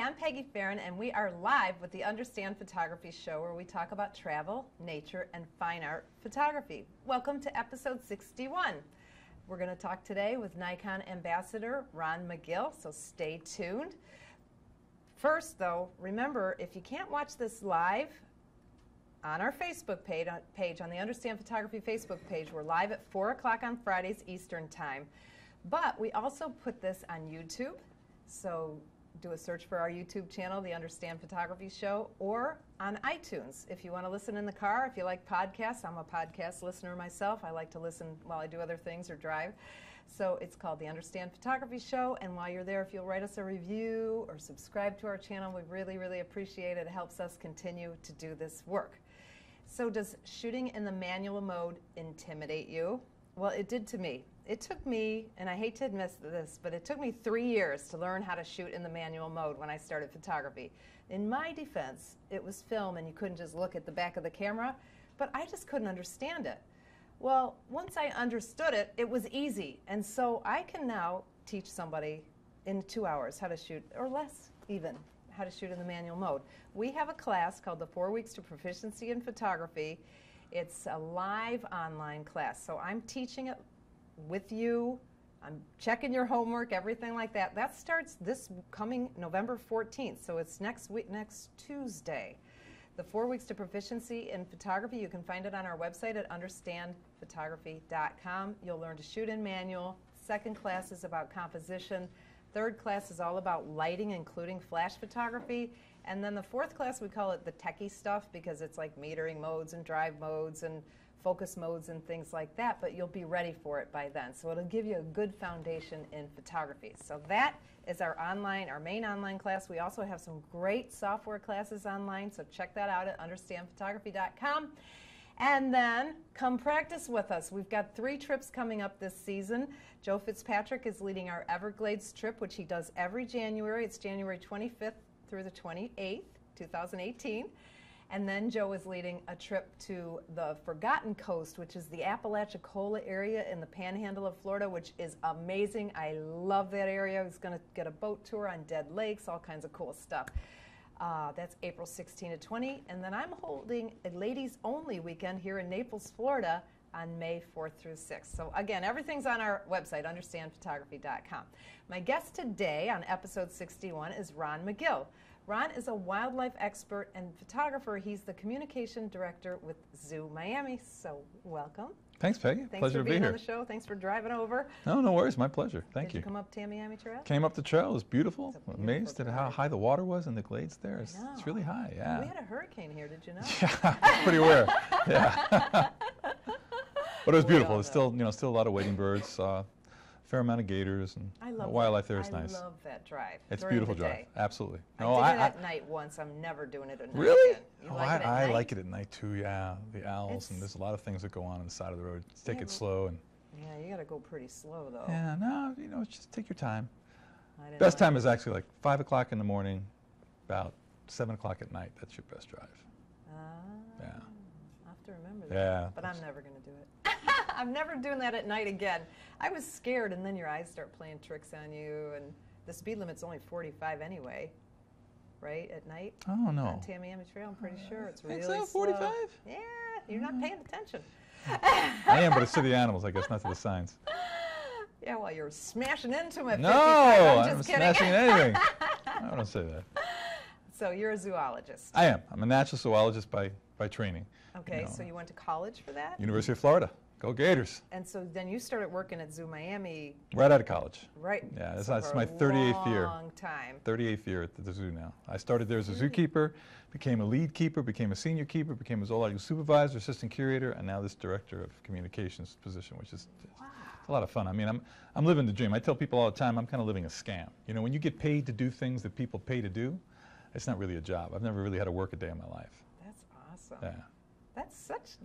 Hi, I'm Peggy Farren, and we are live with the Understand Photography show, where we talk about travel, nature, and fine art photography. Welcome to episode 61. We're going to talk today with Nikon ambassador Ron Magill, so stay tuned. First, though, remember, if you can't watch this live on our Facebook page, on the Understand Photography Facebook page, we're live at 4 o'clock on Fridays Eastern Time. But we also put this on YouTube, so do a search for our YouTube channel, The Understand Photography Show, or on iTunes. If you want to listen in the car, if you like podcasts, I'm a podcast listener myself. I like to listen while I do other things or drive. So it's called The Understand Photography Show, and while you're there, if you'll write us a review or subscribe to our channel, we really, really appreciate it. It helps us continue to do this work. So does shooting in the manual mode intimidate you? Well, it did to me. It took me, and I hate to admit this, but it took me 3 years to learn how to shoot in the manual mode when I started photography. In my defense, it was film and you couldn't just look at the back of the camera, but I just couldn't understand it. Well, once I understood it, it was easy, and so I can now teach somebody in 2 hours how to shoot, or less even, how to shoot in the manual mode. We have a class called the 4 Weeks to Proficiency in Photography. It's a live online class, so I'm teaching it with you. I'm checking your homework, everything like that. That starts this coming November 14th, so it's next week, next Tuesday. The 4 Weeks to Proficiency in Photography, you can find it on our website at understandphotography.com. You'll learn to shoot in manual. Second class is about composition. Third class is all about lighting, including flash photography. And then the fourth class, we call it the techie stuff, because it's like metering modes and drive modes and focus modes and things like that, but you'll be ready for it by then. So it'll give you a good foundation in photography. So that is our online, our main online class. We also have some great software classes online, so check that out at understandphotography.com. And then come practice with us. We've got 3 trips coming up this season. Joe Fitzpatrick is leading our Everglades trip, which he does every January. It's January 25th through the 28th, 2018. And then Joe is leading a trip to the Forgotten Coast, which is the Apalachicola area in the panhandle of Florida, which is amazing. I love that area. He's going to get a boat tour on dead lakes, all kinds of cool stuff. That's April 16 to 20. And then I'm holding a ladies-only weekend here in Naples, Florida on May 4th through 6th. So again, everything's on our website, understandphotography.com. My guest today on episode 61 is Ron Magill. Ron is a wildlife expert and photographer. He's the communication director with Zoo Miami. So welcome. Thanks, Peggy. Pleasure to be here. Thanks for being on the show. Thanks for driving over. No, no worries. My pleasure. Thank you. Did you come up to Miami Trail? Came up the trail. It was beautiful. Amazed at how high the water was in the glades there. It's really high. Yeah. We had a hurricane here. Did you know? Yeah, pretty rare. Yeah. But it was beautiful. There's still, you know, still a lot of wading birds. Fair amount of gators and wildlife there is nice. I love that drive. It's a beautiful drive. Absolutely. No, I did it at night once. I'm never doing it at night. Really? Oh, I like it at night too. Yeah, the owls and there's a lot of things that go on the side of the road. Take it slow and. Yeah, you got to go pretty slow though. Yeah, no, you know, just take your time. Best time is actually like 5 o'clock in the morning, about 7 o'clock at night. That's your best drive. Yeah. I have to remember that. Yeah. But I'm never going to do it. I'm never doing that at night again. I was scared, and then your eyes start playing tricks on you, and the speed limit's only 45 anyway, right, at night? Oh, no. On Tamiami Trail, I'm pretty sure. It's really slow. 45? Yeah, you're not paying attention. I am, but it's to the animals, I guess, not to the signs. Yeah, well, you're smashing into my 55. No, I'm smashing anything. I don't say that. So you're a zoologist. I am. I'm a natural zoologist by training. Okay, you know. So you went to college for that? University of Florida. Go Gators. And so then you started working at Zoo Miami. Right out of college. Right. Yeah, that's my 38th year. Long time. 38th year at the zoo now. I started there as a zookeeper, became a lead keeper, became a senior keeper, became a zoological supervisor, assistant curator, and now this director of communications position, which is it's a lot of fun. I mean, I'm living the dream. I tell people all the time, I'm kind of living a scam. You know, when you get paid to do things that people pay to do, it's not really a job. I've never really had to work a day in my life. That's awesome. Yeah.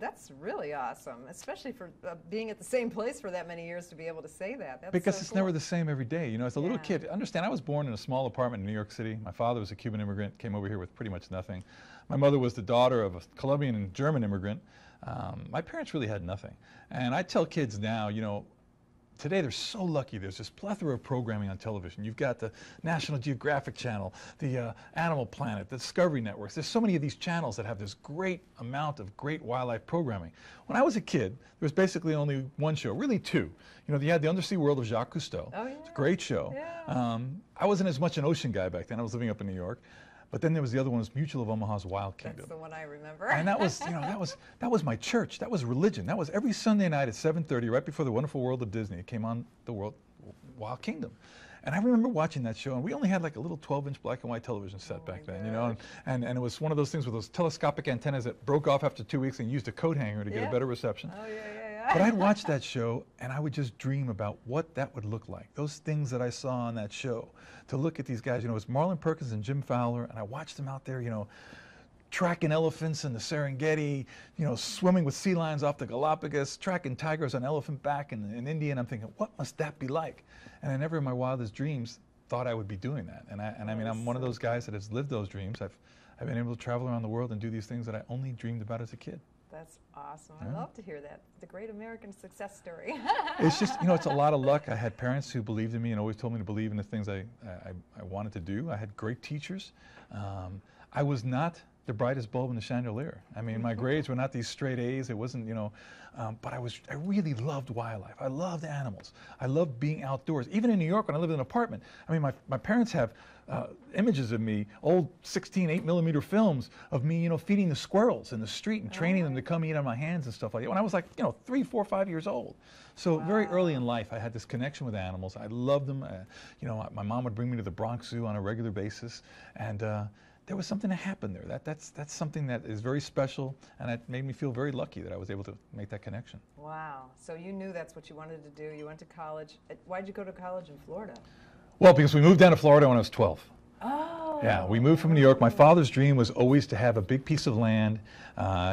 That's really awesome, especially for being at the same place for that many years to be able to say that. That's because so it's cool. Never the same every day. You know, as a little kid, understand, I was born in a small apartment in New York City. My father was a Cuban immigrant, came over here with pretty much nothing. My mother was the daughter of a Colombian and German immigrant. My parents really had nothing. And I tell kids now, you know, Today they're so lucky. There's this plethora of programming on television. You've got the National Geographic Channel, the Animal Planet, the Discovery Networks. There's so many of these channels that have this great amount of great wildlife programming. When I was a kid, there was basically only one show, really two. You know, you had The Undersea World of Jacques Cousteau. Oh, yeah. It's a great show. Yeah. I wasn't as much an ocean guy back then. I was living up in New York. But then there was the other one, was Mutual of Omaha's Wild Kingdom. That's the one I remember. And that was, you know, that was my church. That was religion. That was every Sunday night at 7:30, right before The Wonderful World of Disney. It came on the Wild Kingdom. And I remember watching that show, and we only had like a little 12-inch black and white television set back then, you know, and it was one of those things with those telescopic antennas that broke off after 2 weeks and used a coat hanger to get a better reception. Oh, yeah. But I'd watch that show, and I would just dream about what that would look like, those things that I saw on that show, to look at these guys. You know, it was Marlon Perkins and Jim Fowler, and I watched them out there, you know, tracking elephants in the Serengeti, you know, swimming with sea lions off the Galapagos, tracking tigers on elephant back in India, and I'm thinking, what must that be like? And I never in my wildest dreams thought I would be doing that. And I mean, I'm one of those guys that has lived those dreams. I've been able to travel around the world and do these things that I only dreamed about as a kid. That's awesome. Yeah. I love to hear that. The great American success story. It's just, you know, it's a lot of luck. I had parents who believed in me and always told me to believe in the things I wanted to do. I had great teachers. I was not the brightest bulb in the chandelier. I mean, my grades were not these straight A's. It wasn't, you know, but I really loved wildlife. I loved animals. I loved being outdoors. Even in New York, when I lived in an apartment, I mean, my parents have images of me, old 16 8mm films of me, you know, feeding the squirrels in the street and training them to come eat on my hands and stuff like that when I was like, you know, 3, 4, 5 years old. So very early in life, I had this connection with animals. I loved them. You know, my mom would bring me to the Bronx Zoo on a regular basis, and there was something that happened there. That's something that is very special, and it made me feel very lucky that I was able to make that connection. Wow. So you knew that's what you wanted to do. You went to college. Why'd you go to college in Florida? Well, because we moved down to Florida when I was 12. Oh. Yeah, we moved from New York. My father's dream was always to have a big piece of land.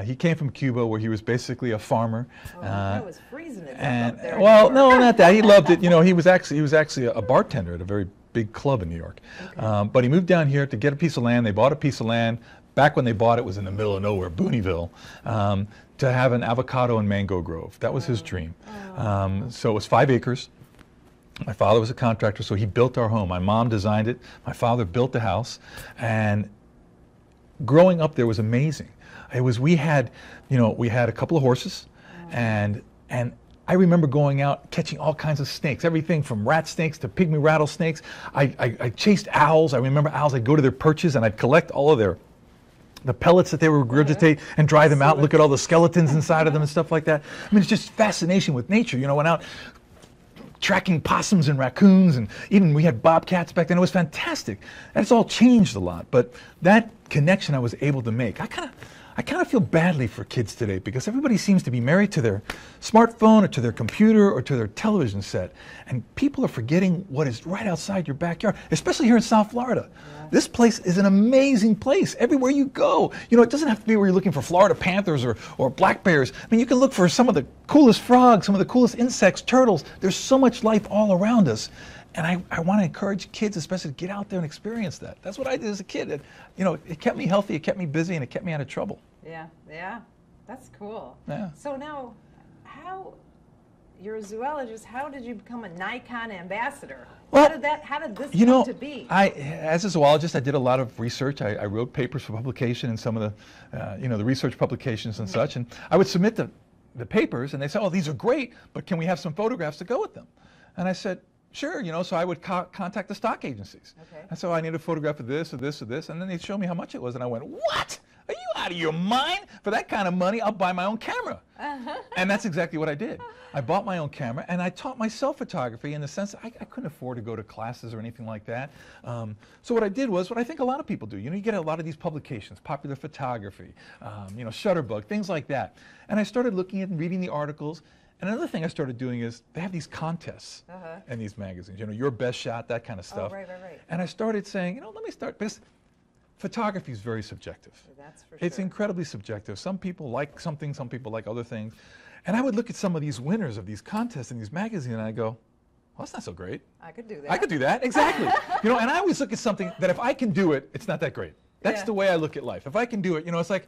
He came from Cuba, where he was basically a farmer. Oh, that was freezing it up there. Well, no, not that. He loved it. You know, he was actually a bartender at a very big club in New York. Okay. But he moved down here to get a piece of land. They bought a piece of land. Back when they bought it, was in the middle of nowhere, Booneyville, to have an avocado and mango grove. That was his dream. So it was 5 acres. My father was a contractor, so he built our home. My mom designed it. My father built the house. And growing up there was amazing. It was, we had a couple of horses, and I remember going out catching all kinds of snakes, everything from rat snakes to pygmy rattlesnakes. I chased owls. I remember owls. I'd go to their perches and I'd collect all of the pellets that they would regurgitate and dry them out, look at all the skeletons inside of them and stuff like that. I mean, it's just fascination with nature. You know, went out tracking possums and raccoons, and even we had bobcats back then. It was fantastic. That's all changed a lot, but that connection I was able to make. I kind of feel badly for kids today, because everybody seems to be married to their smartphone or to their computer or to their television set. And people are forgetting what is right outside your backyard, especially here in South Florida. Yeah. This place is an amazing place everywhere you go. You know, it doesn't have to be where you're looking for Florida panthers or black bears. I mean, you can look for some of the coolest frogs, some of the coolest insects, turtles. There's so much life all around us. And I want to encourage kids, especially, to get out there and experience that. That's what I did as a kid. You know, it kept me healthy, it kept me busy, and it kept me out of trouble. Yeah. That's cool. Yeah. So now, you're a zoologist. How did you become a Nikon ambassador? Well, how did this you know, come to be? As a zoologist, I did a lot of research. I wrote papers for publication in some of the, you know, the research publications and such. And I would submit the papers, and they said, oh, these are great, but can we have some photographs to go with them? And I said, sure, you know, so I would contact the stock agencies. Okay. And so I needed a photograph of this, or this, or this, and then they'd show me how much it was, and I went, what? Are you out of your mind? For that kind of money, I'll buy my own camera. And that's exactly what I did. I bought my own camera, and I taught myself photography in the sense that I couldn't afford to go to classes or anything like that. So what I did was what I think a lot of people do. You know, you get a lot of these publications, Popular Photography, you know, Shutterbug, things like that. And I started looking at and reading the articles. And another thing I started doing is they have these contests in these magazines, you know, Your Best Shot, that kind of stuff. Oh, right. And I started saying, you know, let me start this. Photography is very subjective. That's for sure. It's incredibly subjective. Some people like something, some people like other things. And I would look at some of these winners of these contests in these magazines, and I go, well, that's not so great. I could do that. I could do that, exactly. You know, and I always look at something that if I can do it, it's not that great. That's the way I look at life. If I can do it, you know, it's like,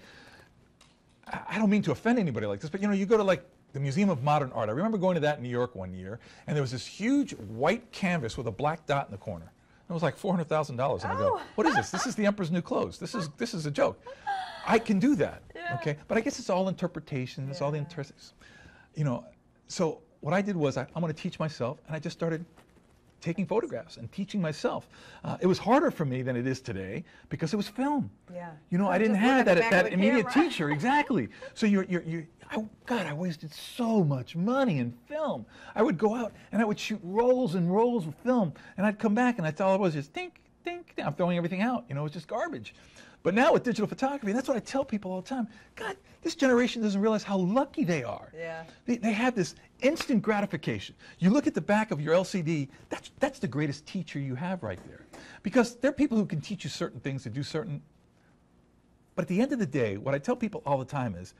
I don't mean to offend anybody like this, but you know, you go to like the Museum of Modern Art. I remember going to that in New York one year, and there was this huge white canvas with a black dot in the corner. It was like $400,000, and oh. I go, what is this? This is the Emperor's New Clothes. This is a joke. I can do that, yeah. Okay? But I guess it's all interpretation. It's all the interest, you know. So what I did was I'm going to teach myself, and I just started taking photographs and teaching myself. It was harder for me than it is today because it was film. Yeah. You know, I didn't have that immediate teacher, exactly. So God, I wasted so much money in film. I would go out and I would shoot rolls and rolls of film, and I'd come back and all I was just think, think. I'm throwing everything out. You know, it's just garbage. But now with digital photography, that's what I tell people all the time. God, this generation doesn't realize how lucky they are. Yeah. They have this instant gratification. You look at the back of your LCD, that's the greatest teacher you have right there. Because there are people who can teach you certain things to do certain, but at the end of the day, what I tell people all the time is,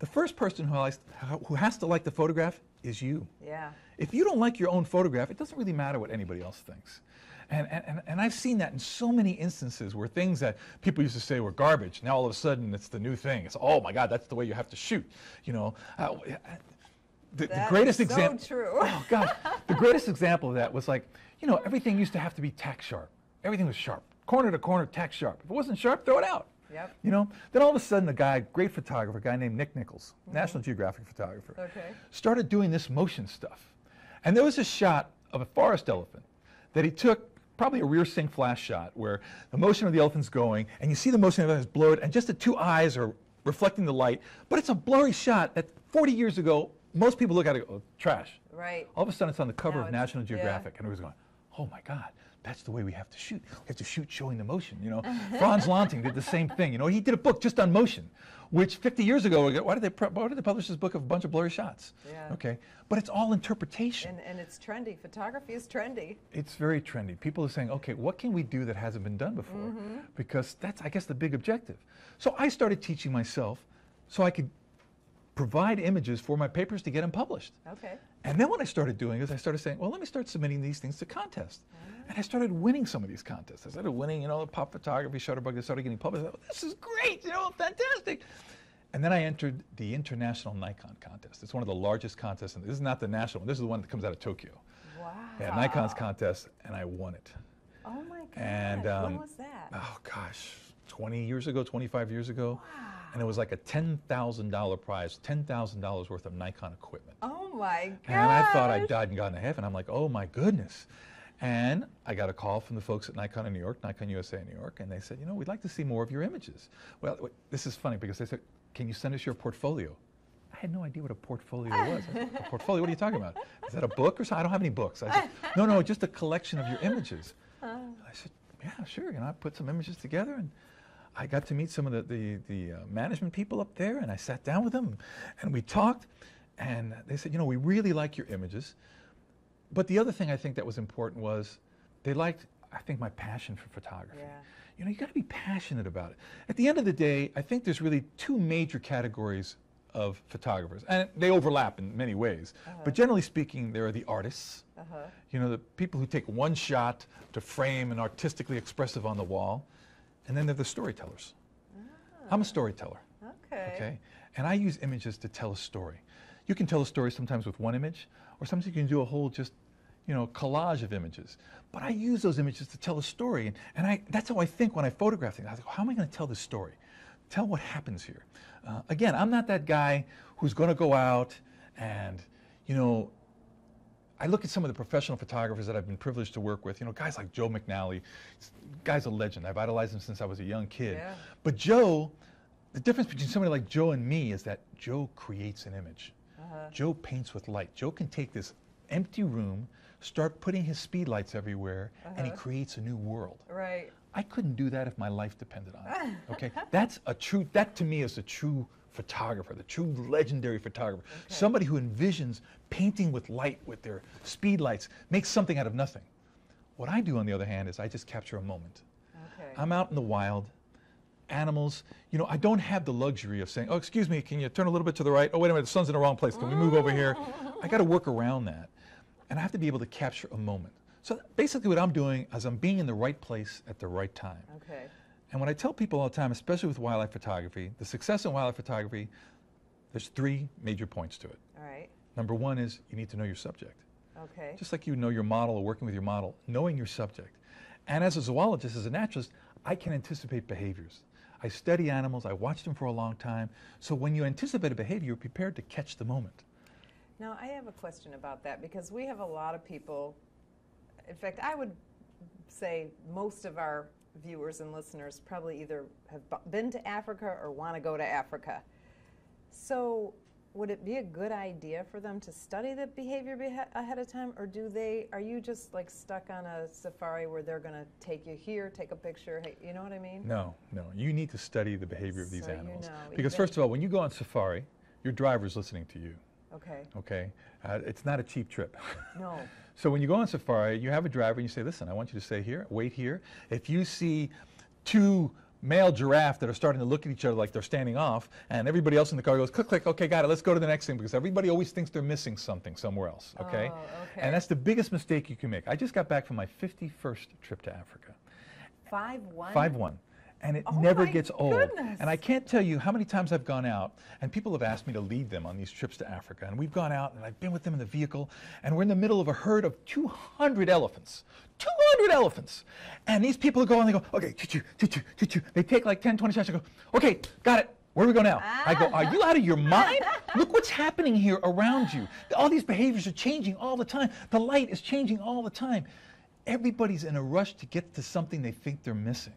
the first person who has to like the photograph is you. Yeah. If you don't like your own photograph, it doesn't really matter what anybody else thinks. And I've seen that in so many instances where things that people used to say were garbage, now all of a sudden it's the new thing. It's, oh my God, that's the way you have to shoot. You know, the greatest example. So true. Oh God, the greatest example of that was like, you know, everything used to have to be tack sharp. Everything was sharp, corner to corner, tack sharp. If it wasn't sharp, throw it out. Yep. You know, then all of a sudden great photographer, a guy named Nick Nichols, mm-hmm. National Geographic photographer, started doing this motion stuff. And there was a shot of a forest elephant that he took. Probably a rear sync flash shot where the motion of the elephant's going and you see the motion of the elephant's blurred and just the two eyes are reflecting the light, but it's a blurry shot that 40 years ago, most people look at it, oh, trash. Right. All of a sudden it's on the cover of National Geographic and everyone's going, oh my God, that's the way we have to shoot. We have to shoot showing the motion, you know. Franz Lanting did the same thing, you know. He did a book just on motion, which 50 years ago, why did they publish this book of a bunch of blurry shots? Yeah. Okay, but it's all interpretation. And it's trendy. Photography is trendy. It's very trendy. People are saying, okay, what can we do that hasn't been done before? Mm-hmm. Because that's, I guess, the big objective. So I started teaching myself so I could provide images for my papers to get them published. Okay. And then what I started doing is I started saying, well, let me start submitting these things to contests. Mm-hmm. And I started winning some of these contests. I started winning, you know, the Pop Photography, Shutterbug, they started getting published. I thought, this is great, you know, fantastic. And then I entered the International Nikon contest. It's one of the largest contests, and this is not the national one. This is the one that comes out of Tokyo. Wow. Yeah, Nikon's contest, and I won it. Oh my God. And when was that? Oh gosh, 20 years ago, 25 years ago. Wow. And it was like a $10,000 prize, $10,000 worth of Nikon equipment. Oh my God! And I thought I'd died and gone to heaven. I'm like, oh my goodness. And I got a call from the folks at Nikon in New York, Nikon USA in New York, and they said, you know, we'd like to see more of your images. Well, this is funny because they said, can you send us your portfolio? I had no idea what a portfolio was. I thought, a portfolio, what are you talking about? Is that a book or something? I don't have any books. I said, no, no, just a collection of your images. I said, yeah, sure, you know, I put some images together and I got to meet some of the management people up there, and I sat down with them, and we talked, and they said, you know, we really like your images. But the other thing I think that was important was they liked, I think, my passion for photography. Yeah. You know, you got to be passionate about it. At the end of the day, I think there's really two major categories of photographers, and they overlap in many ways. Uh-huh. But generally speaking, there are the artists, uh-huh. you know, the people who take one shot to frame and artistically expressive on the wall. And then they're the storytellers. Ah. I'm a storyteller. Okay. Okay. And I use images to tell a story. You can tell a story sometimes with one image, or sometimes you can do a whole just, you know, collage of images. But I use those images to tell a story, and that's how I think when I photograph things. I think, how am I going to tell this story? Tell what happens here. Again, I'm not that guy who's going to go out and, you know, I look at some of the professional photographers that I've been privileged to work with, you know, guys like Joe McNally. Guy's a legend. I've idolized him since I was a young kid. Yeah. But Joe, the difference between somebody like Joe and me is that Joe creates an image. Uh-huh. Joe paints with light. Joe can take this empty room, start putting his speed lights everywhere, uh-huh. and he creates a new world. Right. I couldn't do that if my life depended on it. Okay? That to me is a true photographer, the true legendary photographer. Okay. Somebody who envisions painting with light, with their speed lights, makes something out of nothing. What I do, on the other hand, is I just capture a moment. Okay. I'm out in the wild, animals, you know, I don't have the luxury of saying, oh, excuse me, can you turn a little bit to the right? Oh, wait a minute, the sun's in the wrong place, can we move over here? I gotta work around that. And I have to be able to capture a moment. So basically what I'm doing is I'm being in the right place at the right time. Okay. And when I tell people all the time, especially with wildlife photography, the success in wildlife photography There's three major points to it. All right. Number one is you need to know your subject. Okay. Just like you know your model or working with your model, knowing your subject. And as a zoologist, as a naturalist, I can anticipate behaviors. I study animals, I watch them for a long time. So when you anticipate a behavior, you're prepared to catch the moment. Now, I have a question about that because we have a lot of people, in fact, I would say most of our viewers and listeners probably either have been to Africa or want to go to Africa. So would it be a good idea for them to study the behavior ahead of time, or do they, are you just like stuck on a safari where they're going to take you here, take a picture, hey, you know what I mean? No, no. You need to study the behavior of these animals. You know, because first of all, when you go on safari, your driver's listening to you. Okay. Okay. It's not a cheap trip. No. So when you go on safari, you have a driver and you say, listen, I want you to stay here, wait here. If you see two male giraffe that are starting to look at each other like they're standing off, and everybody else in the car goes, click, click, okay, got it, let's go to the next thing, because everybody always thinks they're missing something somewhere else, okay? Oh, okay. And that's the biggest mistake you can make. I just got back from my 51st trip to Africa. 5-1? 5-1. And it never gets old. Goodness. And I can't tell you how many times I've gone out, and people have asked me to lead them on these trips to Africa. And we've gone out, and I've been with them in the vehicle, and we're in the middle of a herd of 200 elephants. 200 elephants! And these people go, and they go, okay, choo-choo, choo-choo, choo-choo. They take like 10, 20 shots, and go, okay, got it. Where do we go now? Ah. I go, are you out of your mind? Look what's happening here around you. All these behaviors are changing all the time. The light is changing all the time. Everybody's in a rush to get to something they think they're missing.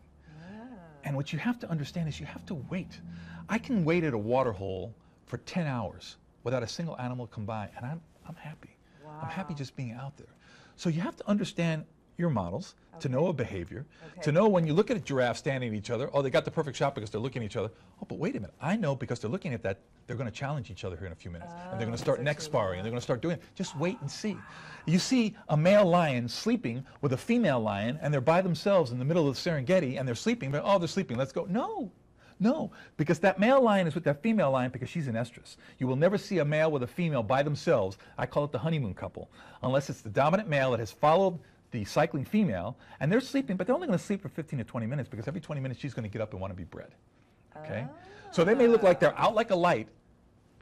And what you have to understand is you have to wait. I can wait at a water hole for 10 hours without a single animal come by, and I'm happy. Wow. I'm happy just being out there. So you have to understand your models, okay, to know a behavior, okay, to know when you look at a giraffe standing at each other, oh, they got the perfect shot because they're looking at each other. Oh, but wait a minute. I know because they're looking at that, they're going to challenge each other here in a few minutes. Oh, and they're going to start neck sparring, and they're going to start doing it. Just wait and see. You see a male lion sleeping with a female lion, and they're by themselves in the middle of the Serengeti, and they're sleeping, but oh, they're sleeping, let's go. No. No, because that male lion is with that female lion because she's an estrus. You will never see a male with a female by themselves. I call it the honeymoon couple, unless it's the dominant male that has followed the cycling female, and they're sleeping, but they're only going to sleep for 15 to 20 minutes because every 20 minutes she's going to get up and want to be bred. Okay? So they may look like they're out like a light.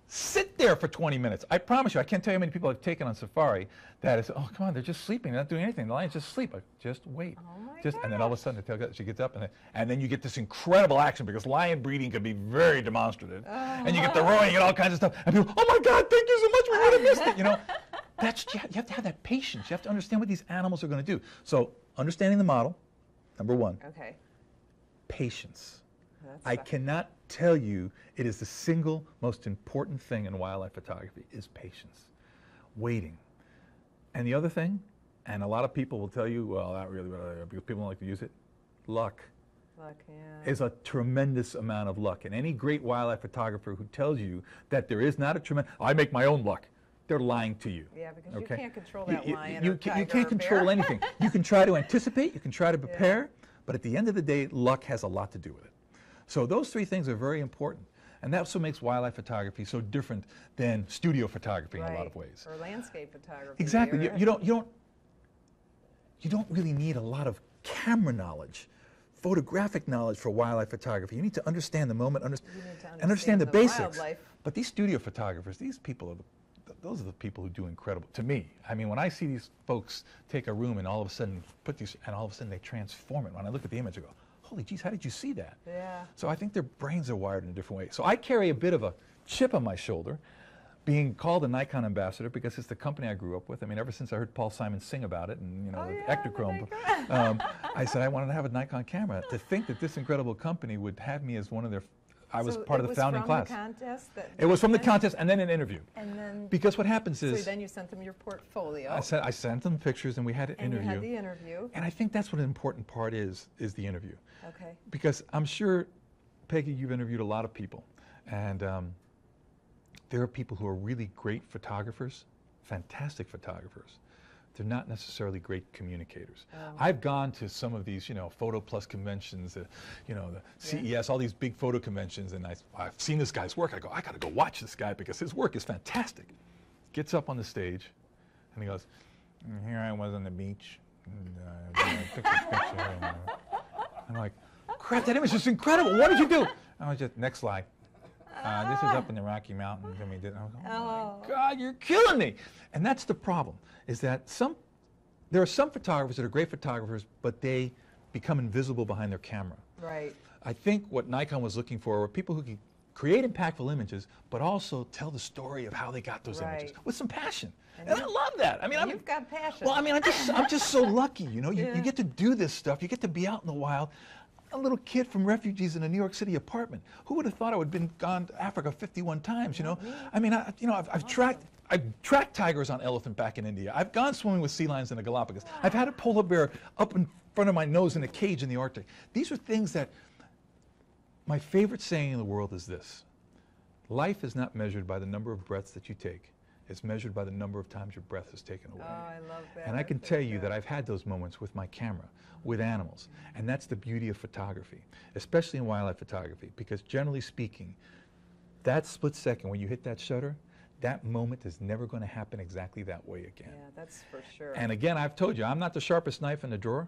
Sit there for 20 minutes. I promise you, I can't tell you how many people I've taken on safari that is, oh, come on, they're just sleeping. They're not doing anything. The lions just sleep. Just wait. Oh just, and then all of a sudden, the tail gets, she gets up, and then you get this incredible action because lion breeding can be very demonstrative. And you get the roaring and all kinds of stuff. And people, oh, my God, thank you so much. We would have missed it, you know. That's, you have to have that patience. You have to understand what these animals are going to do. So understanding the model, number one. Okay. Patience. I cannot tell you it is the single most important thing in wildlife photography is patience, waiting. And the other thing, and a lot of people will tell you, well, not really, because people don't like to use it, luck. Luck, yeah. Is a tremendous amount of luck. And any great wildlife photographer who tells you that there is not a tremendous, I make my own luck, they're lying to you. Yeah, because okay? You can't control that lion or tiger or bear. You can't control anything. You can try to anticipate, you can try to prepare, yeah, but at the end of the day, luck has a lot to do with it. So those three things are very important, and that's what makes wildlife photography so different than studio photography, right, in a lot of ways. Or landscape photography. Exactly. You don't really need a lot of camera knowledge, photographic knowledge for wildlife photography. You need to understand the moment, understand the basics. Wildlife. But these studio photographers, these people are those are the people who do incredible, to me. I mean, when I see these folks take a room and all of a sudden put these, and all of a sudden they transform it. When I look at the image, I go, holy geez, how did you see that? Yeah. So I think their brains are wired in a different way. So I carry a bit of a chip on my shoulder being called a Nikon ambassador because it's the company I grew up with. I mean, ever since I heard Paul Simon sing about it and, you know, Ektachrome, I said I wanted to have a Nikon camera. To think that this incredible company would have me as one of their, I was part of the founding class. It was from the contest and then an interview. And then because what happens is... So then you sent them your portfolio. I sent them pictures and we had an interview. And you had the interview. And I think that's what an important part is the interview. Okay. Because I'm sure, Peggy, you've interviewed a lot of people. And there are people who are really great photographers, fantastic photographers. They're not necessarily great communicators. I've gone to some of these, you know, Photo Plus conventions, you know, the CES, yeah, all these big photo conventions, and I've seen this guy's work. I go, I gotta go watch this guy because his work is fantastic. Gets up on the stage, and he goes, here I was on the beach, and I took this picture. And I'm like, crap, that image is incredible. What did you do? I was just, next slide. This is up in the Rocky Mountains, and we did. I was like, oh my God, you're killing me! And that's the problem: is that there are some photographers that are great photographers, but they become invisible behind their camera. Right. I think what Nikon was looking for were people who could create impactful images, but also tell the story of how they got those images with some passion. And I love that. I mean, you've got passion. Well, I mean, I'm just so lucky, you know. You get to do this stuff. You get to be out in the wild. A little kid from refugees in a New York City apartment. Who would have thought I would have been gone to Africa 51 times? You know, I mean, I've tracked tigers on elephant back in India. I've gone swimming with sea lions in the Galapagos. I've had a polar bear up in front of my nose in a cage in the Arctic. These are things that. My favorite saying in the world is this: life is not measured by the number of breaths that you take. It's measured by the number of times your breath is taken away. Oh, I love that. And I can tell you that I've had those moments with my camera, with animals. And that's the beauty of photography, especially in wildlife photography, because generally speaking, that split second when you hit that shutter, that moment is never going to happen exactly that way again. Yeah, that's for sure. And again, I've told you, I'm not the sharpest knife in the drawer,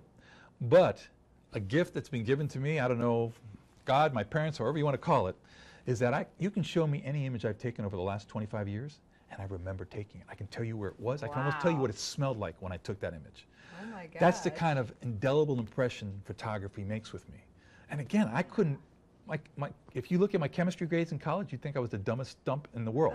but a gift that's been given to me, I don't know, God, my parents, however you want to call it, is that you can show me any image I've taken over the last 25 years. And I remember taking it. I can tell you where it was. Wow. I can almost tell you what it smelled like when I took that image. Oh my God. That's the kind of indelible impression photography makes with me. And again, I couldn't, if you look at my chemistry grades in college, you'd think I was the dumbest dump in the world.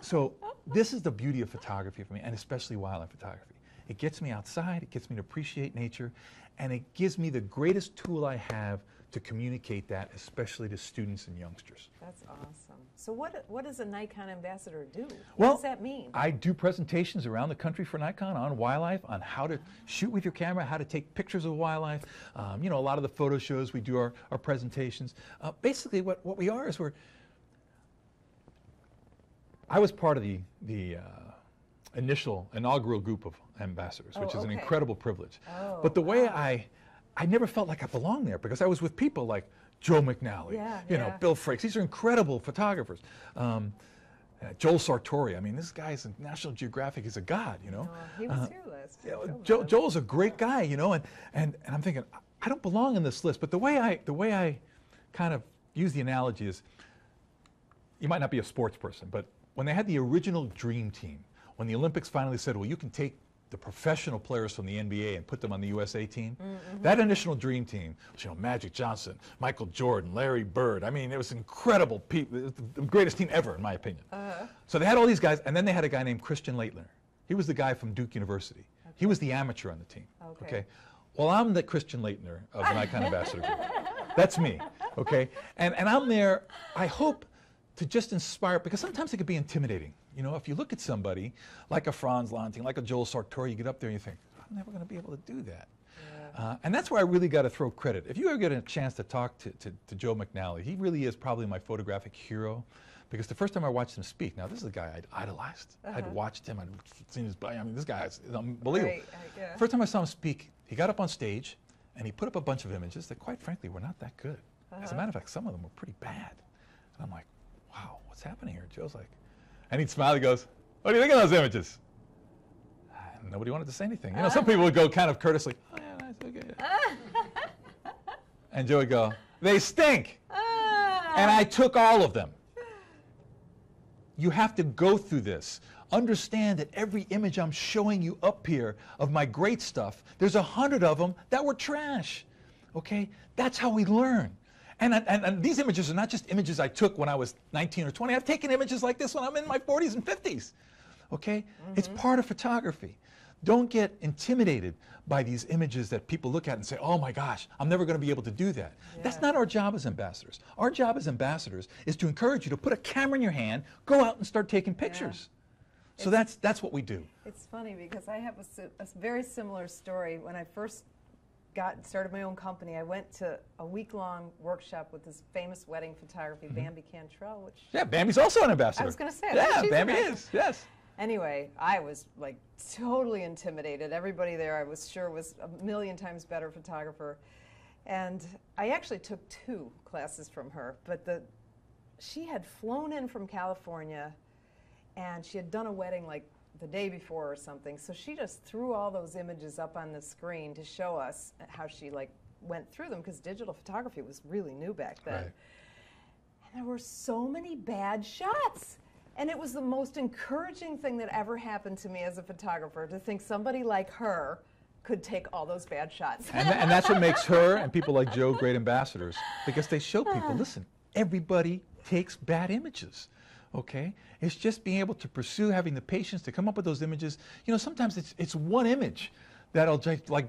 So this is the beauty of photography for me, and especially wildlife photography. It gets me outside, it gets me to appreciate nature, and it gives me the greatest tool I have to communicate that, especially to students and youngsters. That's awesome. So what does a Nikon ambassador do? What does that mean? I do presentations around the country for Nikon on wildlife, on how to shoot with your camera, how to take pictures of wildlife. You know, a lot of the photo shows, we do our presentations. Basically, what we are is I was part of the inaugural group of ambassadors, which is an incredible privilege. But the way I never felt like I belonged there, because I was with people like Joe McNally, you know, Bill Frakes. These are incredible photographers. Joel Sartore. I mean, this guy's in National Geographic. He's a god, you know. He was here last year. Joel's a great guy, you know. And I'm thinking, I don't belong in this list. But the way I kind of use the analogy is, you might not be a sports person, but when they had the original dream team, when the Olympics finally said, well, you can take the professional players from the NBA and put them on the USA team. That initial dream team, you know, Magic Johnson, Michael Jordan, Larry Bird. I mean, it was incredible people. It was the greatest team ever, in my opinion. So they had all these guys, and then they had a guy named Christian Laettner. He was the guy from Duke University. He was the amateur on the team. Well, I'm the Christian Laettner of the Nikon Ambassador Group. That's me. Okay, and I'm there. I hope to just inspire, because sometimes it could be intimidating. You know, if you look at somebody like a Franz Lanting, like a Joel Sartore, you get up there and you think, I'm never going to be able to do that. And that's where I really got to throw credit. If you ever get a chance to talk to Joe McNally, he really is probably my photographic hero, because the first time I watched him speak, now this is a guy I'd idolized. I'd watched him, I'd seen his body. I mean, this guy is unbelievable. First time I saw him speak, he got up on stage and he put up a bunch of images that, quite frankly, were not that good. As a matter of fact, some of them were pretty bad. And I'm like, wow, what's happening here? Joe's like, and he'd smile, he goes, what do you think of those images? And nobody wanted to say anything. You know, some people would go kind of courteously, oh yeah, that's okay. And Joe would go, they stink. And I took all of them. You have to go through this. Understand that every image I'm showing you up here of my great stuff, there's 100 of them that were trash, okay? That's how we learn. And these images are not just images I took when I was 19 or 20. I've taken images like this when I'm in my 40s and 50s, okay? It's part of photography. Don't get intimidated by these images that people look at and say, oh my gosh, I'm never going to be able to do that. That's not our job as ambassadors. Our job as ambassadors is to encourage you to put a camera in your hand, go out and start taking pictures. So that's what we do. It's funny, because I have a very similar story. When I first started my own company, I went to a week-long workshop with this famous wedding photography, Bambi Cantrell, which... Yeah, Bambi's also an ambassador. I was going to say. Yeah, Bambi is, yes. Anyway, I was, like, totally intimidated. Everybody there, I was sure, was a million times better photographer. And I actually took 2 classes from her, but she had flown in from California, and she had done a wedding, like, the day before or something, so she just threw all those images up on the screen to show us how she, like, went through them, because digital photography was really new back then. there were so many bad shots. And it was the most encouraging thing that ever happened to me as a photographer, to think somebody like her could take all those bad shots. And that's what makes her and people like Joe great ambassadors, because they show people, listen, everybody takes bad images, okay? It's just being able to pursue, having the patience to come up with those images. You know, sometimes it's one image that'll just, like,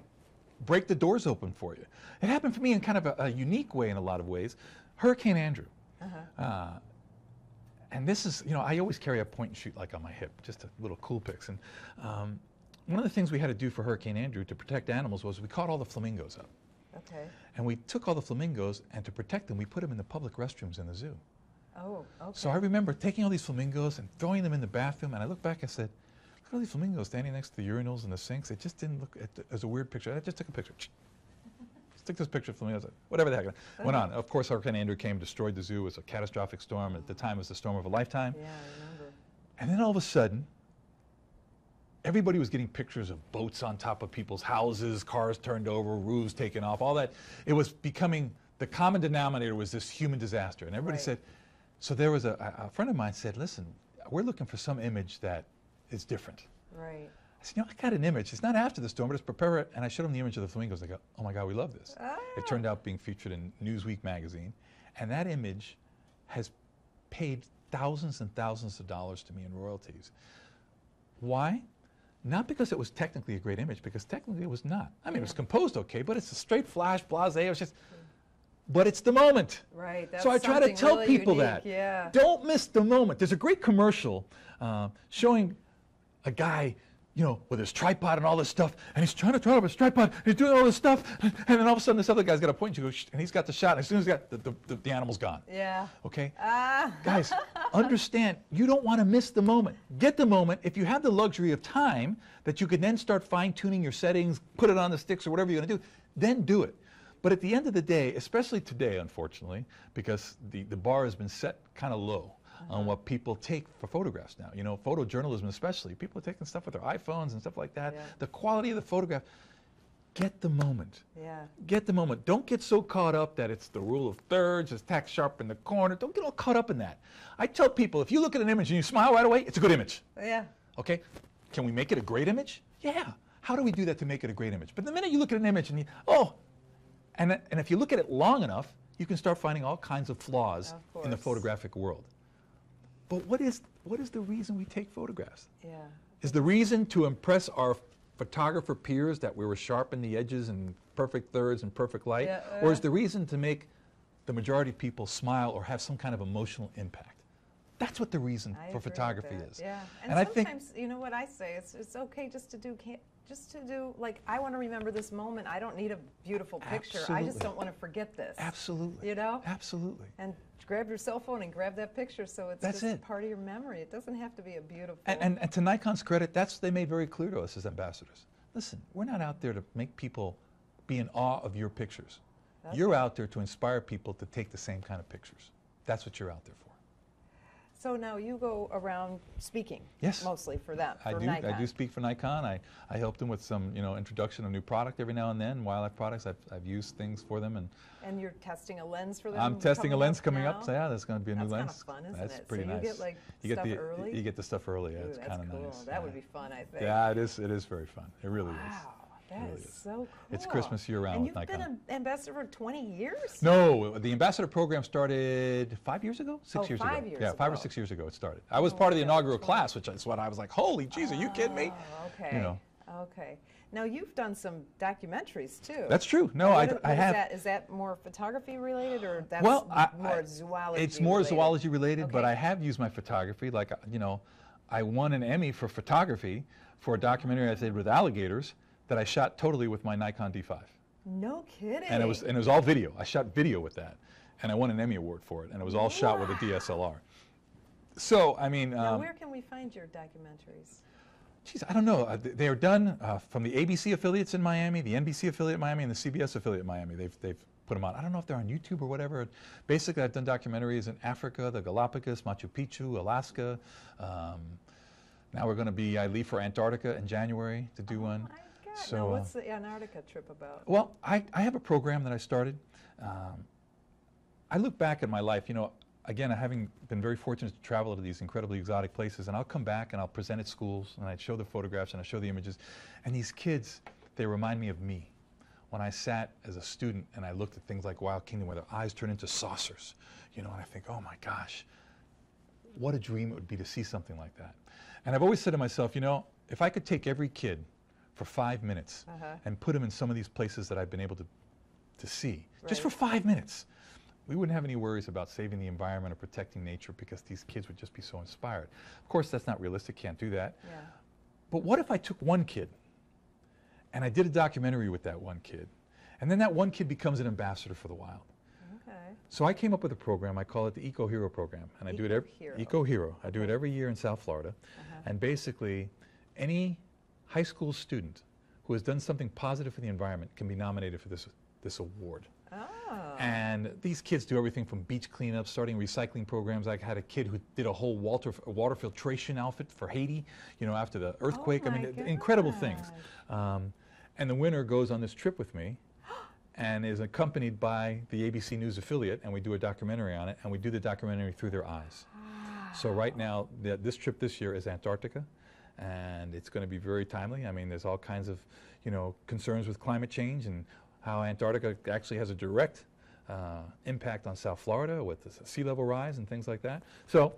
break the doors open for you. It happened for me in kind of a unique way in a lot of ways. Hurricane Andrew. And this is, you know, I always carry a point and shoot like on my hip, just a little cool pics. And one of the things we had to do for Hurricane Andrew to protect animals was we caught all the flamingos up. Okay. And we took all the flamingos, and to protect them, we put them in the public restrooms in the zoo. Oh, okay. So I remember taking all these flamingos and throwing them in the bathroom, and I looked back and said, look at all these flamingos standing next to the urinals and the sinks. It just didn't look, it was a weird picture. I just took a picture. Took this picture of flamingos, whatever the heck. Went on. Of course, Hurricane Andrew came, destroyed the zoo. It was a catastrophic storm. At the time, it was the storm of a lifetime. Yeah, I remember. And then all of a sudden, everybody was getting pictures of boats on top of people's houses, cars turned over, roofs taken off, all that. It was becoming, the common denominator was this human disaster. And everybody said, so there was a friend of mine said, listen, we're looking for some image that is different. Right. I said, you know, I got an image. It's not after the storm, but it's prepare it. And I showed them the image of the flamingos. They go, oh my God, we love this. Ah. It turned out being featured in Newsweek magazine. And that image has paid thousands and thousands of dollars to me in royalties. Why? Not because it was technically a great image, because technically it was not. I mean, it was composed okay, but it's a straight flash, blase. It was just, but it's the moment. Right. That's so I try to tell really people unique. That. Yeah. Don't miss the moment. There's a great commercial showing a guy, you know, with his tripod and all this stuff, and he's trying to throw up his tripod, and he's doing all this stuff, and then all of a sudden this other guy's got a point, and, you go, and he's got the shot, and as soon as he's got the animal's gone. Yeah. Okay? Guys, understand, you don't want to miss the moment. Get the moment. If you have the luxury of time that you can then start fine-tuning your settings, put it on the sticks or whatever you're going to do, then do it. But at the end of the day, especially today, unfortunately, because the bar has been set kind of low, on what people take for photographs now. You know, photojournalism especially. People are taking stuff with their iPhones and stuff like that. Yeah. The quality of the photograph. Get the moment. Yeah. Get the moment. Don't get so caught up that it's the rule of thirds, it's tack sharp in the corner. Don't get all caught up in that. I tell people, if you look at an image and you smile right away, it's a good image. Yeah. Okay? Can we make it a great image? Yeah. How do we do that to make it a great image? But the minute you look at an image and you, oh, and if you look at it long enough, you can start finding all kinds of flaws in the photographic world. But what is the reason we take photographs? Yeah. Is the reason to impress our photographer peers that we were sharp in the edges and perfect thirds and perfect light? Yeah, or is the reason to make the majority of people smile or have some kind of emotional impact? That's what the reason for photography is. Yeah. And sometimes, I think, you know what I say, it's okay just to do, like, I want to remember this moment. I don't need a beautiful picture. Absolutely. I just don't want to forget this. Absolutely. You know? Absolutely. And grab your cell phone and grab that picture, so it's part of your memory. It doesn't have to be a beautiful. And to Nikon's credit, that's what they made very clear to us as ambassadors. Listen, we're not out there to make people be in awe of your pictures. You're out there to inspire people to take the same kind of pictures. That's what you're out there for. So now you go around speaking, mostly for them. Nikon. I do speak for Nikon. I help them with some, you know, introduction of new product every now and then. Wildlife products, I've used things for them, and you're testing a lens for them. I'm testing a lens coming up. So yeah, there's going to be a new lens. That's kind of fun, isn't it? That's pretty nice. You get like stuff early. You get the stuff early. Yeah, it's kind of nice. That would be fun, I think. Yeah, it is. It is very fun. It really is. That is so cool. It's Christmas year round with Nikon. And you've been an ambassador for 20 years? No, the ambassador program started 5 years ago? 6 years ago. 5 years ago. Yeah, 5 or 6 years ago it started. I was part of the inaugural class, which is what I was like, holy jeez, are you kidding me? Okay. You know. Okay. Now, you've done some documentaries, too. That's true. No, I have. Is that more photography related, or that's more zoology? It's more zoology related, but I have used my photography. Like, you know, I won an Emmy for photography for a documentary I did with alligators that I shot totally with my Nikon D5. No kidding. And it was all video. I shot video with that, and I won an Emmy Award for it. And it was all shot with a DSLR. So I mean, now where can we find your documentaries? Geez, I don't know. They are done from the ABC affiliates in Miami, the NBC affiliate in Miami, and the CBS affiliate in Miami. They've put them on. I don't know if they're on YouTube or whatever. Basically, I've done documentaries in Africa, the Galapagos, Machu Picchu, Alaska. Now we're going to be. I leave for Antarctica in January to do one. So, now, what's the Antarctica trip about? Well, I have a program that I started. I look back at my life, you know, again, having been very fortunate to travel to these incredibly exotic places, and I'll come back and I'll present at schools, and I'd show the photographs and I'd show the images, and these kids, they remind me of me. When I sat as a student and I looked at things like Wild Kingdom, where their eyes turn into saucers, you know, and I think, oh my gosh, what a dream it would be to see something like that. And I've always said to myself, you know, if I could take every kid for 5 minutes and put them in some of these places that I've been able to see, just for 5 minutes, we wouldn't have any worries about saving the environment or protecting nature, because these kids would just be so inspired. Of course, that's not realistic, can't do that. Yeah. But what if I took one kid and I did a documentary with that one kid, and then that one kid becomes an ambassador for the wild? Okay. So I came up with a program. I call it the Eco-Hero program, and I do it every Eco-Hero. I do it every year in South Florida, and basically, any high school student who has done something positive for the environment can be nominated for this award. Oh. And these kids do everything from beach cleanups, starting recycling programs. I had a kid who did a whole water filtration outfit for Haiti, you know, after the earthquake. Oh, I mean, incredible things. And the winner goes on this trip with me and is accompanied by the ABC News affiliate, and we do a documentary on it, and we do the documentary through their eyes. Wow. So right now, this trip this year is Antarctica, and it's going to be very timely. I mean, there's all kinds of, you know, concerns with climate change and how Antarctica actually has a direct impact on South Florida with the sea level rise and things like that. So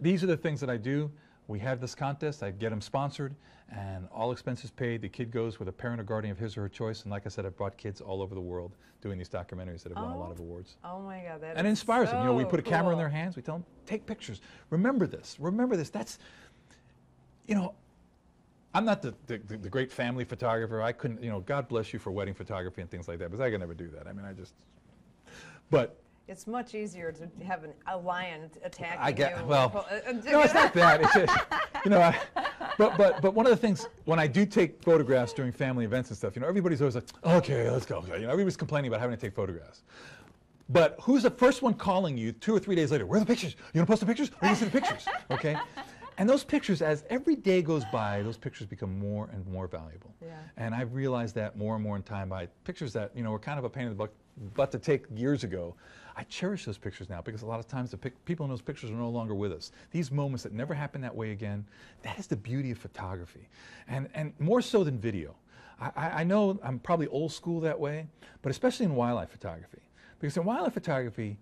these are the things that I do. We have this contest, I get them sponsored, and all expenses paid. The kid goes with a parent or guardian of his or her choice, and like I said, I've brought kids all over the world doing these documentaries that have won a lot of awards. Oh my God, that is so cool. And it inspires them. You know, we put a camera in their hands, we tell them, take pictures, remember this, that's, you know, I'm not the great family photographer. I couldn't, you know, God bless you for wedding photography and things like that, because I could never do that. I mean, but. It's much easier to have a lion attacking you. Well, no, it's not that. It's just, you know, but one of the things, when I do take photographs during family events and stuff, you know, everybody's always like, okay, let's go. You know, everybody's complaining about having to take photographs. But who's the first one calling you 2 or 3 days later? Where are the pictures? You want to post the pictures? Where do you see the pictures? Okay? And those pictures, as every day goes by, those pictures become more and more valuable. Yeah. And I've realized that more and more in time by pictures that, you know, were kind of a pain in the butt to take years ago. I cherish those pictures now, because a lot of times the people in those pictures are no longer with us. These moments that never happen that way again, that is the beauty of photography. And more so than video. I know I'm probably old school that way, but especially in wildlife photography. Because in wildlife photography,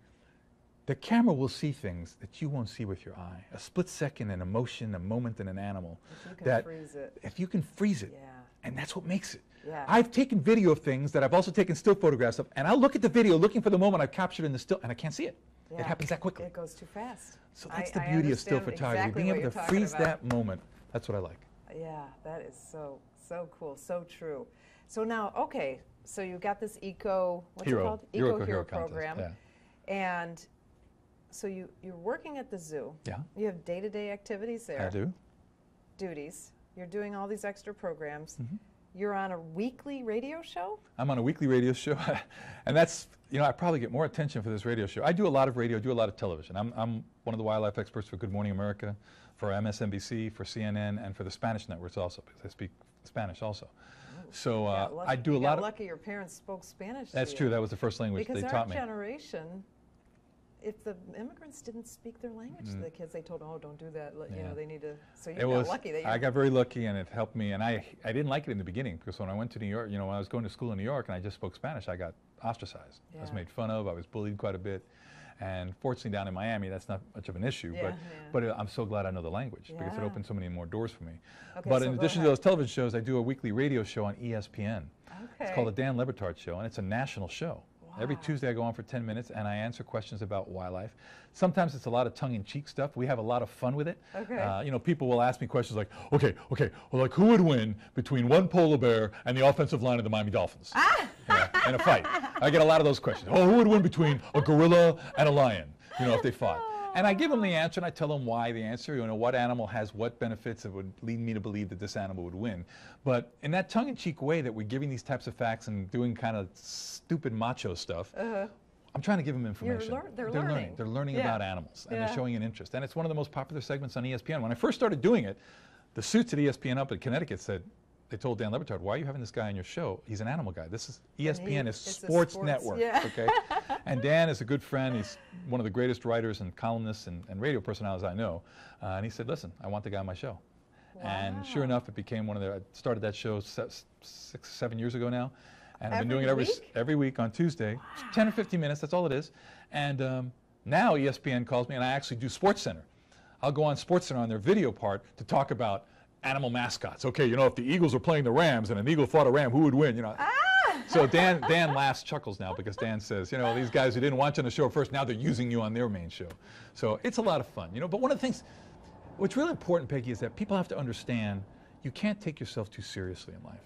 the camera will see things that you won't see with your eye. A split second, an emotion, a moment in an animal. If you can freeze it. If you can freeze it. Yeah. And that's what makes it. Yeah. I've taken video of things that I've also taken still photographs of, and I'll look at the video looking for the moment I've captured in the still, and I can't see it. Yeah. It happens that quickly. It goes too fast. So that's the beauty of still photography, exactly being able to freeze that moment. That's what I like. Yeah, that is so cool, so true. So now, okay, so you've got this Eco-Hero program. Yeah. And so you're working at the zoo. Yeah. You have day-to-day activities there. I do. Duties. You're doing all these extra programs. Mm-hmm. You're on a weekly radio show? I'm on a weekly radio show. And that's, you know, I probably get more attention for this radio show. I do a lot of radio, I do a lot of television. I'm one of the wildlife experts for Good Morning America, for MSNBC, for CNN, and for the Spanish networks also, because I speak Spanish also. So I do a lot of... lucky your parents spoke Spanish. That's true. That was the first language they taught me. Because our generation, if the immigrants didn't speak their language to the kids, they told them, oh, don't do that. You know, they need to... So you got lucky. I got very lucky, and it helped me. And I didn't like it in the beginning, because when I went to New York, you know, when I was going to school in New York and I just spoke Spanish, I got ostracized. Yeah. I was made fun of. I was bullied quite a bit. And fortunately, down in Miami, that's not much of an issue. Yeah, but I'm so glad I know the language, because it opened so many more doors for me. Okay, but so in addition to those television shows, I do a weekly radio show on ESPN. Okay. It's called the Dan Le Batard Show, and it's a national show. Wow. Every Tuesday, I go on for 10 minutes, and I answer questions about wildlife. Sometimes it's a lot of tongue-in-cheek stuff. We have a lot of fun with it. Okay. You know, people will ask me questions like, okay, well, like, who would win between one polar bear and the offensive line of the Miami Dolphins? Ah! In a fight. I get a lot of those questions. Oh, who would win between a gorilla and a lion, you know, if they fought? And I give them the answer, and I tell them why the answer, you know, what animal has what benefits that would lead me to believe that this animal would win. But in that tongue-in-cheek way that we're giving these types of facts and doing kind of stupid macho stuff, I'm trying to give them information. They're learning about animals, and they're showing an interest. And it's one of the most popular segments on ESPN. When I first started doing it, the suits at ESPN up in Connecticut said, they told Dan Le Batard, why are you having this guy on your show? He's an animal guy. This is ESPN is sports network, yeah. Okay? And Dan is a good friend. He's one of the greatest writers and columnists and radio personalities I know. And he said, listen, I want the guy on my show. Wow. And sure enough, it became one of the, I started that show 6, 7 years ago now. And I've been doing it every week on Tuesday, wow. 10 or 15 minutes, that's all it is. And now ESPN calls me and I actually do SportsCenter. I'll go on SportsCenter on their video part to talk about animal mascots. Okay, you know, if the Eagles were playing the Rams and an eagle fought a ram, who would win? You know. Ah! So Dan laughs, chuckles now, because Dan says, you know, these guys who didn't watch on the show first, now they're using you on their main show. So it's a lot of fun, you know. But one of the things, what's really important, Peggy, is that people have to understand you can't take yourself too seriously in life.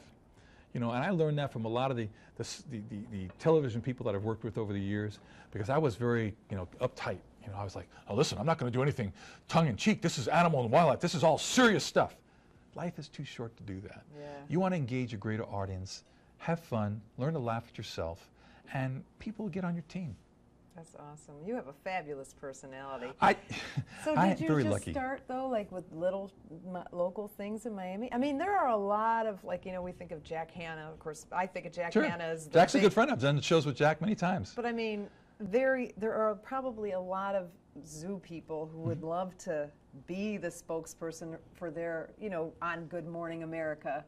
You know, and I learned that from a lot of the television people that I've worked with over the years, because I was very, you know, uptight. You know, I was like, oh, listen, I'm not going to do anything tongue-in-cheek. This is animal and wildlife. This is all serious stuff. Life is too short to do that. Yeah. You want to engage a greater audience, have fun, learn to laugh at yourself, and people will get on your team. That's awesome. You have a fabulous personality. So did you just start, though, like with little local things in Miami? I mean, there are a lot of, like, you know, we think of Jack Hanna. Of course, I think of Jack Hanna as the Jack's a good friend. I've done shows with Jack many times. But, I mean, there are probably a lot of zoo people who would love to be the spokesperson for their, you know, on Good Morning America.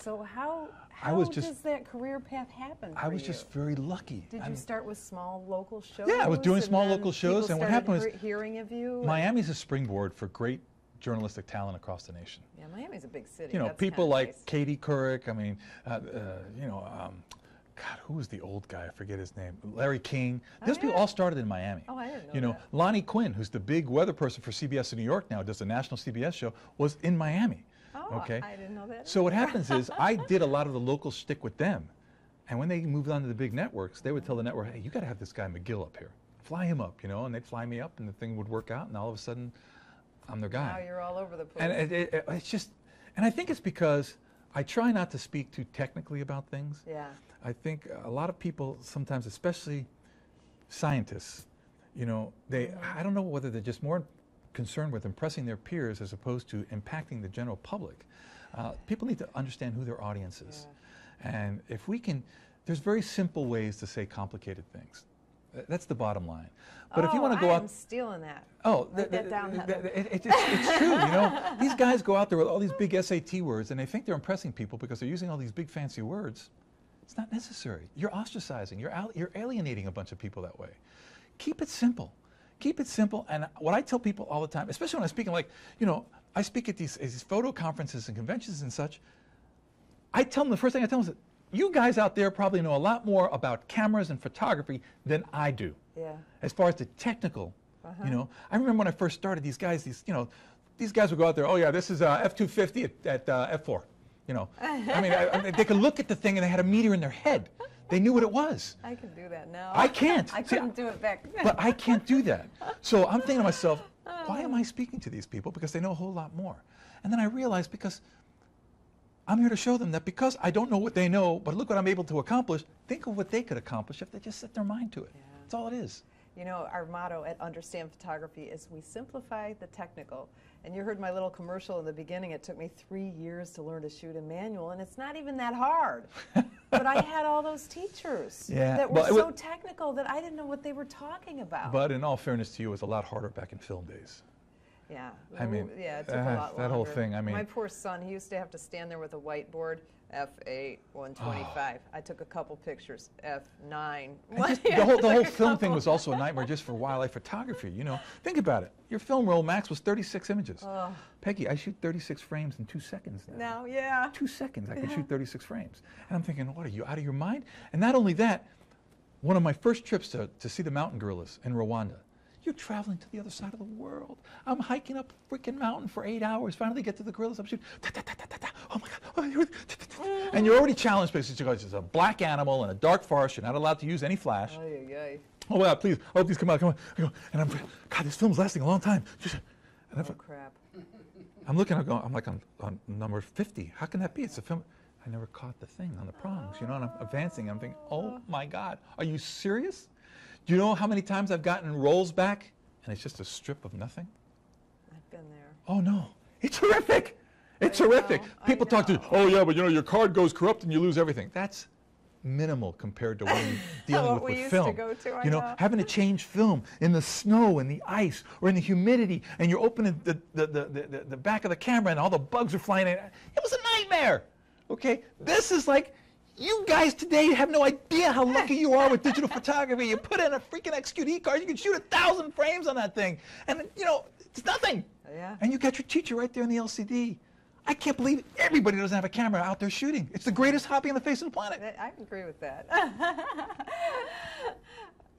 So how does that career path happen for you? I was just very lucky. Did you start with small local shows? Yeah, I was doing small local shows, and what happened was hearing of you. Miami's a springboard for great journalistic talent across the nation. Yeah, Miami's a big city. You know, people like Katie Couric. I mean, you know, God, who was the old guy? I forget his name. Larry King. Those people all started in Miami. Oh, I didn't know. You know, that. Lonnie Quinn, who's the big weather person for CBS in New York now, does the national CBS show, was in Miami. Oh, okay. I didn't know that. So what happens is I did a lot of the local shtick with them, and when they moved on to the big networks, they would tell the network, "Hey, you got to have this guy Magill up here. Fly him up, you know." And they'd fly me up, and the thing would work out, and all of a sudden, I'm their guy. Now you're all over the place. And it's just, and I think it's because I try not to speak too technically about things. Yeah. I think a lot of people sometimes, especially scientists, you know, they I don't know whether they're just more concerned with impressing their peers as opposed to impacting the general public. People need to understand who their audience is. Yeah. And if we can, there's very simple ways to say complicated things. That's the bottom line. But if you want to go out, I'm stealing that. Oh, it's true. You know, these guys go out there with all these big SAT words, and they think they're impressing people because they're using all these big fancy words. It's not necessary. You're ostracizing. You're alienating a bunch of people that way. Keep it simple. Keep it simple. And what I tell people all the time, especially when I speak, I'm like, you know, I speak at these photo conferences and conventions and such. I tell them, the first thing I tell them is, you guys out there probably know a lot more about cameras and photography than I do. Yeah. As far as the technical, you know, I remember when I first started, these guys, these guys would go out there, oh yeah, this is F250 at F4. You know, I mean, they could look at the thing and they had a meter in their head. They knew what it was. I can do that now. I can't. I couldn't do it back then. But I can't do that. So I'm thinking to myself, why am I speaking to these people? Because they know a whole lot more. And then I realized, because I'm here to show them that because I don't know what they know, but look what I'm able to accomplish, think of what they could accomplish if they just set their mind to it. Yeah. That's all it is. You know, our motto at Understand Photography is we simplify the technical. And you heard my little commercial in the beginning. It took me 3 years to learn to shoot a manual, and it's not even that hard. But I had all those teachers that were so technical that I didn't know what they were talking about. But in all fairness to you, it was a lot harder back in film days. Yeah. I mean, yeah, it took a lot longer. That whole thing, I mean. My poor son, he used to have to stand there with a whiteboard. F8, 125. Oh. I took a couple pictures. F9. The whole film thing was also a nightmare just for wildlife photography. You know, think about it. Your film roll max was 36 images. Oh. Peggy, I shoot 36 frames in 2 seconds now. Now, yeah. 2 seconds, I can shoot 36 frames. And I'm thinking, what, are you out of your mind? And not only that, one of my first trips to see the mountain gorillas in Rwanda. You're traveling to the other side of the world. I'm hiking up a freaking mountain for 8 hours. Finally get to the gorillas. I'm shooting. Ta, ta, ta, ta, ta, ta. Oh my God. Oh, and you're already challenged because it's a black animal in a dark forest. You're not allowed to use any flash. Oh, yeah, yeah. Oh, wow, please. Oh, please come out. Come on. And I'm like, God, this film's lasting a long time. And I'm like, crap. I'm looking. I'm like, on number 50. How can that be? It's a film. I never caught the thing on the prongs, you know, and I'm advancing. I'm thinking, oh, my God. Are you serious? Do you know how many times I've gotten rolls back, and it's just a strip of nothing? I've been there. Oh, no. It's horrific. It's horrific. People talk to you, oh yeah, but you know, your card goes corrupt and you lose everything. That's minimal compared to what you're dealing with film. You know, having to change film in the snow and the ice or in the humidity, and you're opening the back of the camera and all the bugs are flying in. It was a nightmare. Okay, this is like, you guys today have no idea how lucky you are with digital photography. You put in a freaking XQD card, you can shoot 1,000 frames on that thing, and you know, it's nothing. Yeah. And you got your teacher right there in the LCD. I can't believe everybody doesn't have a camera out there shooting. It's the greatest hobby on the face of the planet. I agree with that.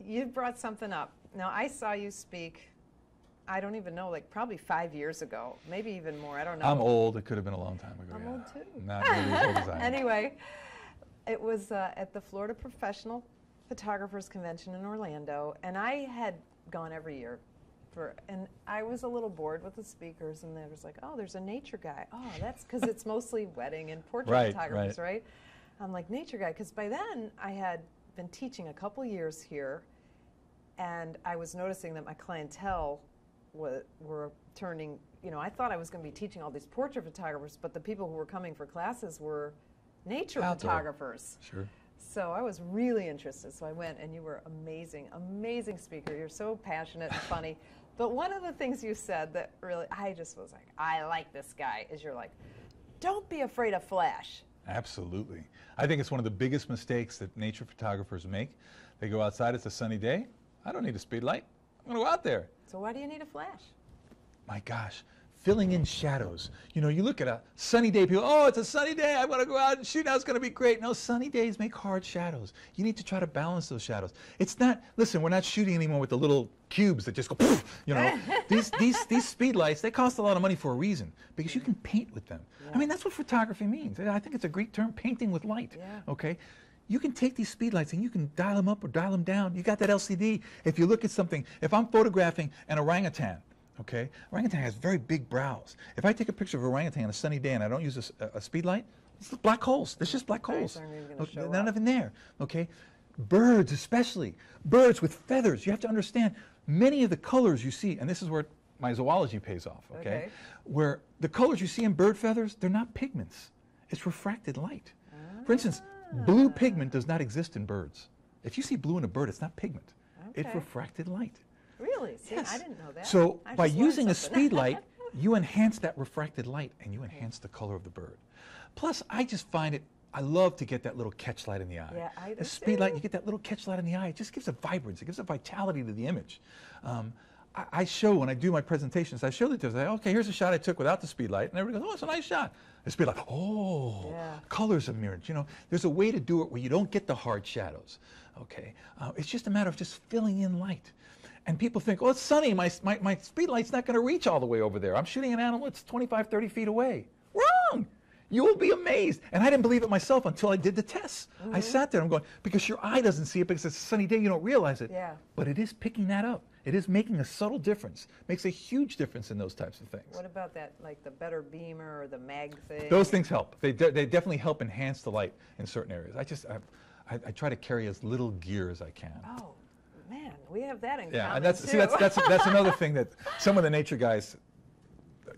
You brought something up. Now, I saw you speak, I don't even know, like probably 5 years ago, maybe even more. I don't know. I'm old. It could have been a long time ago. I'm old too. Not really as old as I am. Anyway, it was at the Florida Professional Photographers Convention in Orlando, and I had gone every year. And I was a little bored with the speakers, and there was like, oh, there's a nature guy. Oh, that's because it's mostly wedding and portrait photographers, right? I'm like, nature guy, because by then I had been teaching a couple years here, and I was noticing that my clientele were turning, you know, I thought I was going to be teaching all these portrait photographers, but the people who were coming for classes were nature photographers. Sure. So I was really interested, so I went, and you were amazing, amazing speaker. You're so passionate and funny. But one of the things you said that really, I just was like, I like this guy, is you're like, don't be afraid of flash. Absolutely. I think it's one of the biggest mistakes that nature photographers make. They go outside, it's a sunny day. I don't need a speed light. I'm going to go out there. So why do you need a flash? My gosh. Filling in shadows. You know, you look at a sunny day, people, oh, it's a sunny day, I want to go out and shoot, now it's going to be great. No, sunny days make hard shadows. You need to try to balance those shadows. It's not, listen, we're not shooting anymore with the little cubes that just go poof, you know. these speed lights, they cost a lot of money for a reason, because you can paint with them. Yeah. I mean, that's what photography means. I think it's a Greek term, painting with light, okay? You can take these speed lights and you can dial them up or dial them down. You got that LCD. If you look at something, if I'm photographing an orangutan, okay, orangutan has very big brows. If I take a picture of orangutan on a sunny day and I don't use a speed light, it's black holes. It's just black holes. They're not even there. Okay, birds especially, birds with feathers. You have to understand many of the colors you see, and this is where my zoology pays off. Okay, where the colors you see in bird feathers, they're not pigments. It's refracted light. For instance, blue pigment does not exist in birds. If you see blue in a bird, it's not pigment. It's refracted light. Really? See, yes. I didn't know that. So by using a speed light, you enhance that refracted light and you enhance the color of the bird. Plus, I just find it, I love to get that little catch light in the eye. Yeah, I do. The speed light, you get that little catch light in the eye, it just gives a vibrance, it gives a vitality to the image. I show, when I do my presentations, I show them to them, I say, okay, here's a shot I took without the speed light, and everybody goes, oh, it's a nice shot. The speed light, oh, colors of mirrors. You know, there's a way to do it where you don't get the hard shadows, okay? It's just a matter of just filling in light. And people think, oh, it's sunny, my speed light's not going to reach all the way over there. I'm shooting an animal that's 25, 30 feet away. Wrong! You will be amazed. And I didn't believe it myself until I did the tests. I sat there, I'm going, because your eye doesn't see it, because it's a sunny day, you don't realize it. Yeah. But it is picking that up. It is making a subtle difference. Makes a huge difference in those types of things. What about that, like the better beamer or the mag thing? Those things help. They definitely help enhance the light in certain areas. I try to carry as little gear as I can. Oh. Man, we have that in common, and that's, see, that's another thing that some of the nature guys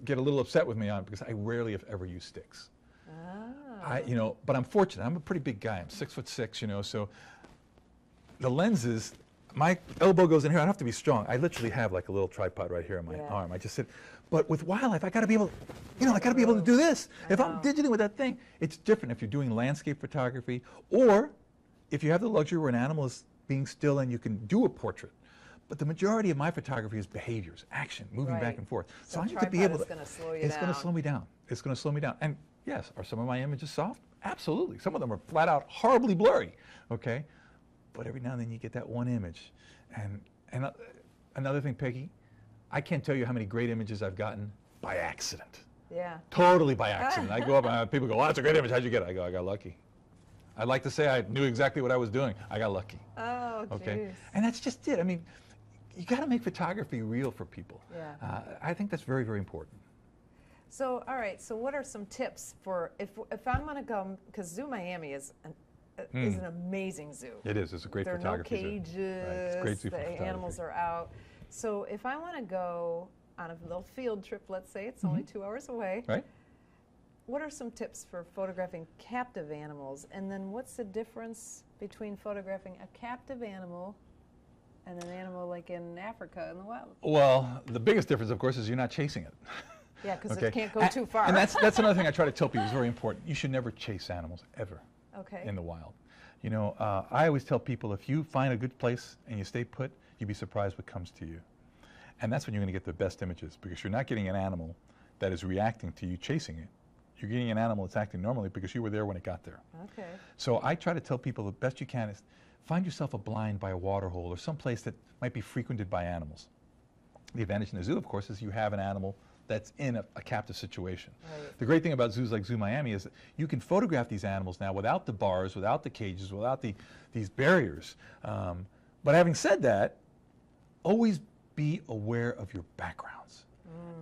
get a little upset with me on, because I rarely, if ever, use sticks. You know, but I'm fortunate. I'm a pretty big guy. I'm 6'6", you know, so the lenses, my elbow goes in here. I don't have to be strong. I literally have like a little tripod right here on my arm. I just sit. But with wildlife, I got to be able to, you know, I got to be able to do this. If I'm digiting with that thing, it's different if you're doing landscape photography, or if you have the luxury where an animal is being still and you can do a portrait. But the majority of my photography is behaviors, action, moving back and forth. So I need to be able to, it's going to slow me down. And yes, are some of my images soft? Absolutely. Some of them are flat out horribly blurry, okay? But every now and then you get that one image. And another thing, Peggy, I can't tell you how many great images I've gotten by accident. Yeah. Totally by accident. I go up and people go, oh, that's a great image. How'd you get it? I go, I got lucky. I'd like to say I knew exactly what I was doing. I got lucky. Oh, okay. Geez. And that's just it. I mean, you got to make photography real for people. Yeah. I think that's very, very important. So, all right. So, what are some tips for if I'm going to come, because Zoo Miami is an amazing zoo. It is. It's a great photography zoo. There are no cages. Right. It's great zoo for photography. The animals are out. So, if I want to go on a little field trip, let's say it's only 2 hours away. Right. what are some tips for photographing captive animals? And then what's the difference between photographing a captive animal and an animal like in Africa in the wild? Well, the biggest difference, of course, is you're not chasing it. Yeah, because okay. It can't go too far. And that's another thing I try to tell people is very important. You should never chase animals, ever, okay. in the wild. You know, I always tell people, if you find a good place and you stay put, you'd be surprised what comes to you. And that's when you're going to get the best images, because you're not getting an animal that is reacting to you chasing it. You're getting an animal that's acting normally because you were there when it got there. Okay. So I try to tell people the best you can is find yourself a blind by a water hole or some place that might be frequented by animals. The advantage in the zoo, of course, is you have an animal that's in a captive situation. Right. The great thing about zoos like Zoo Miami is that you can photograph these animals now without the bars, without the cages, without these barriers. But having said that, always be aware of your backgrounds.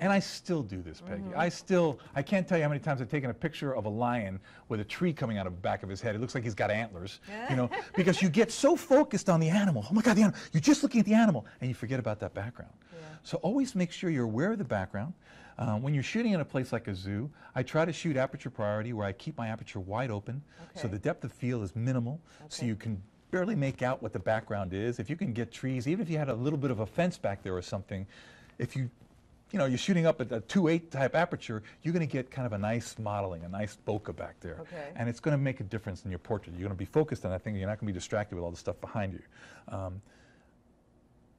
And I still do this, Peggy. Mm-hmm. I can't tell you how many times I've taken a picture of a lion with a tree coming out of the back of his head. It looks like he's got antlers, you know, because you get so focused on the animal. Oh my God, the animal. You're just looking at the animal, and you forget about that background. Yeah. So always make sure you're aware of the background. When you're shooting in a place like a zoo, I try to shoot aperture priority, where I keep my aperture wide open, okay. so the depth of field is minimal, okay. so you can barely make out what the background is. If you can get trees, even if you had a little bit of a fence back there or something, if you know, you're shooting up at a 2.8 type aperture, you're going to get kind of a nice modeling, a nice bokeh back there. Okay. And it's going to make a difference in your portrait. You're going to be focused on that thing. You're not going to be distracted with all the stuff behind you.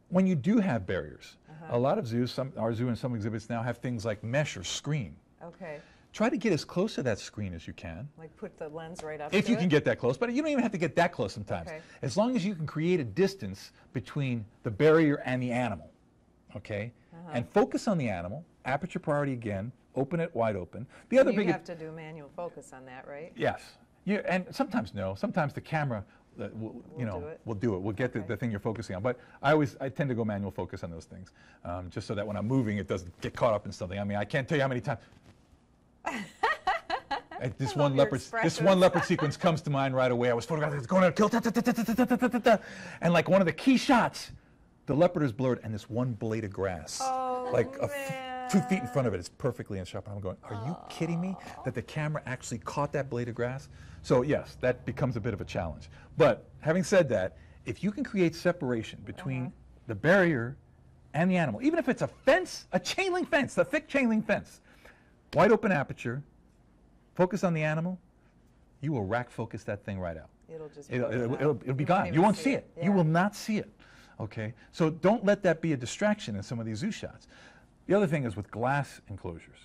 When you do have barriers, a lot of zoos, our zoo and some exhibits now have things like mesh or screen. Okay. Try to get as close to that screen as you can. Like put the lens right up to it? If you can get that close, but you don't even have to get that close sometimes. Okay. As long as you can create a distance between the barrier and the animal, okay? And focus on the animal, aperture priority again, open it wide open. The other big, you have to do manual focus on that, right? Yes. Yeah, and sometimes no. Sometimes the camera, will do it. We'll get the thing you're focusing on. But I tend to go manual focus on those things, just so that when I'm moving, it doesn't get caught up in something. I mean, I can't tell you how many times. This one leopard sequence comes to mind right away. I was photographing, it's going on a kill, and like one of the key shots, the leopard is blurred, and this one blade of grass, like 2 feet in front of it, it's perfectly in shot. And I'm going, are you kidding me that the camera actually caught that blade of grass? So yes, that becomes a bit of a challenge. But having said that, if you can create separation between the barrier and the animal, even if it's a fence, a chain link fence, a thick chain link fence, wide open aperture, focus on the animal, you will rack focus that thing right out. It'll be gone. You won't see it. Yeah. You will not see it. Okay, so don't let that be a distraction in some of these zoo shots. The other thing is with glass enclosures.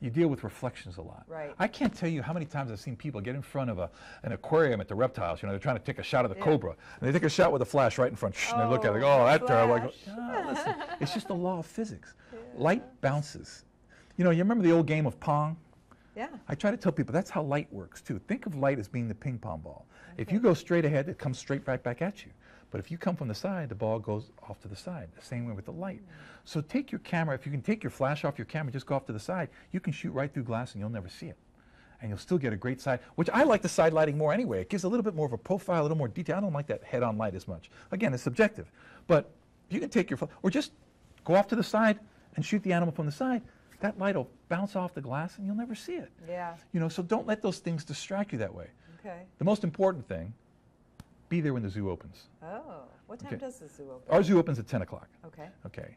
You deal with reflections a lot. Right. I can't tell you how many times I've seen people get in front of an aquarium at the reptiles. You know, they're trying to take a shot of the cobra, and they take a shot with a flash right in front. And they look at it, oh, that terrible. Like, oh, listen, it's just the law of physics. Light bounces. You know, you remember the old game of pong? Yeah. I try to tell people that's how light works too. Think of light as being the ping pong ball. Okay. If you go straight ahead, it comes straight right back at you. But if you come from the side, the ball goes off to the side, the same way with the light. So take your camera, if you can take your flash off your camera, just go off to the side, you can shoot right through glass and you'll never see it. And you'll still get a great side, which I like the side lighting more anyway. It gives a little bit more of a profile, a little more detail. I don't like that head-on light as much. Again, it's subjective. But you can take your flash, or just go off to the side and shoot the animal from the side. That light will bounce off the glass and you'll never see it. Yeah. You know, so don't let those things distract you that way. Okay. The most important thing, be there when the zoo opens. Oh, what time does the zoo open? Our zoo opens at 10 o'clock. Okay. Okay.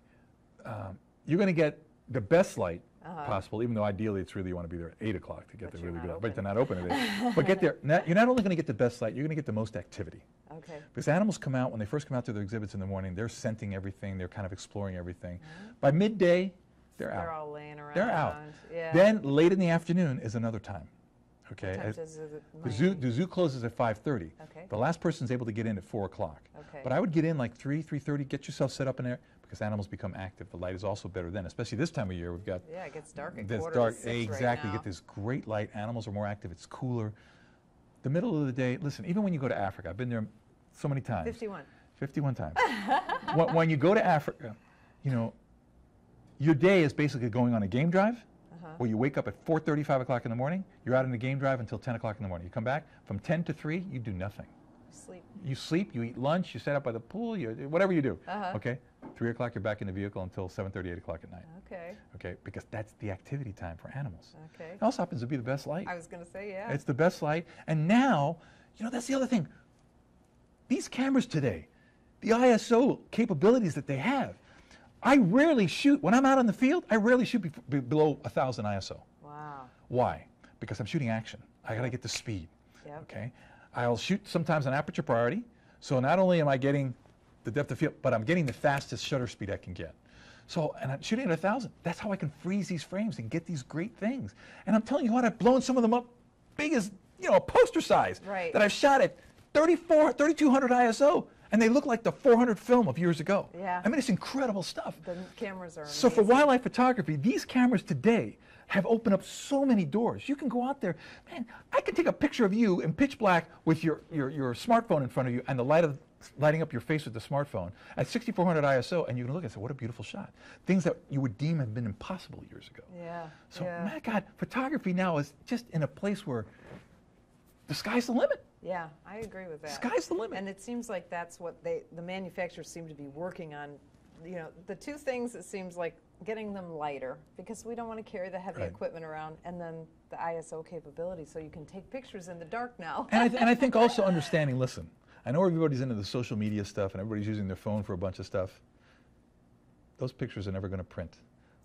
You're going to get the best light possible, even though ideally it's really you want to be there at 8 o'clock to get the really good light. But they're not open at 8. But get there. Now, you're not only going to get the best light, you're going to get the most activity. Okay. Because animals come out, when they first come out to their exhibits in the morning, they're scenting everything. They're kind of exploring everything. By midday, they're out. They're all laying around. They're out. Yeah. Then late in the afternoon is another time. Okay. The zoo closes at 5:30. Okay. The last person's able to get in at 4 o'clock. Okay. But I would get in like 3:30. Get yourself set up in there because animals become active. The light is also better then, especially this time of year. We've got it gets dark at quarter to six exactly. Right now. Get this great light. Animals are more active. It's cooler. The middle of the day. Listen, even when you go to Africa, I've been there so many times. 51 times. When you go to Africa, you know, your day is basically going on a game drive. Well, you wake up at 4:30, 5 o'clock in the morning, you're out in the game drive until 10 o'clock in the morning. You come back, from 10 to 3, you do nothing. Sleep. You sleep, you eat lunch, you set up by the pool, you whatever you do. Uh-huh. Okay? 3 o'clock, you're back in the vehicle until 7:30, 8 o'clock at night. Okay. Okay, because that's the activity time for animals. Okay. It also happens to be the best light. I was going to say, yeah. It's the best light. And now, you know, that's the other thing. These cameras today, the ISO capabilities that they have, I rarely shoot, when I'm out on the field, I rarely shoot below 1,000 ISO. Wow. Why? Because I'm shooting action. I gotta get the speed, yep. Okay? I'll shoot sometimes on aperture priority, so not only am I getting the depth of field, but I'm getting the fastest shutter speed I can get. So, and I'm shooting at 1,000. That's how I can freeze these frames and get these great things. And I'm telling you what, I've blown some of them up big as, you know, a poster size. Right. That I've shot at 3,200 ISO. And they look like the 400 film of years ago. Yeah. I mean, it's incredible stuff. The cameras are amazing. So for wildlife photography, these cameras today have opened up so many doors. You can go out there, man, I can take a picture of you in pitch black with your smartphone in front of you and the light of lighting up your face with the smartphone at 6,400 ISO, and you can look and say, what a beautiful shot. Things that you would deem have been impossible years ago. Yeah. So, yeah. My God, photography now is just in a place where the sky's the limit. Yeah, I agree with that. Sky's the limit. And it seems like that's what the manufacturers seem to be working on. You know, the two things, it seems like getting them lighter, because we don't want to carry the heavy equipment around, and then the ISO capability, so you can take pictures in the dark now. And I think also understanding, listen, I know everybody's into the social media stuff and everybody's using their phone for a bunch of stuff. Those pictures are never going to print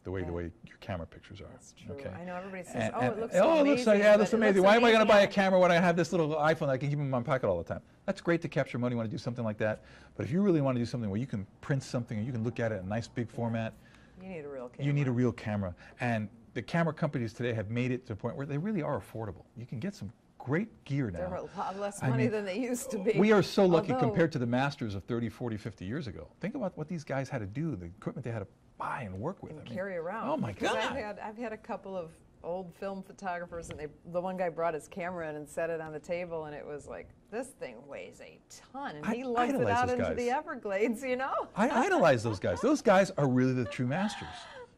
the way your camera pictures are. That's true. Okay. I know everybody says, and, oh, it looks amazing. Oh, it looks like, yeah, that's amazing. Why am I going to buy a camera when I have this little iPhone that I can keep in my pocket all the time? That's great to capture money, you want to do something like that. But if you really want to do something where you can print something and you can look at it in a nice big format, you need a real camera. You need a real camera. And the camera companies today have made it to a point where they really are affordable. You can get some great gear now. They're a lot less money than they used to be. We are so lucky compared to the masters of 30, 40, 50 years ago. Think about what these guys had to do, the equipment they had to buy and work with. And carry around. Oh my God. I've had a couple of old film photographers, and the one guy brought his camera in and set it on the table, and it was like, this thing weighs a ton, and he lugged it out into the Everglades, you know? I idolize those guys. Those guys are really the true masters.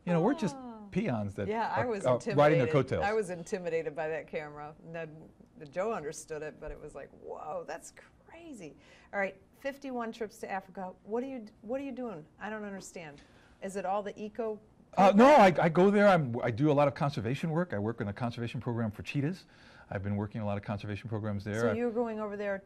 You know, we're just peons that are riding their coattails. I was intimidated by that camera. Joe understood it, but it was like, whoa, that's crazy. All right, 51 trips to Africa. What are you doing? I don't understand. Is it all the eco? No, I go there. I do a lot of conservation work. I work in a conservation program for cheetahs. I've been working a lot of conservation programs there. So you're going over there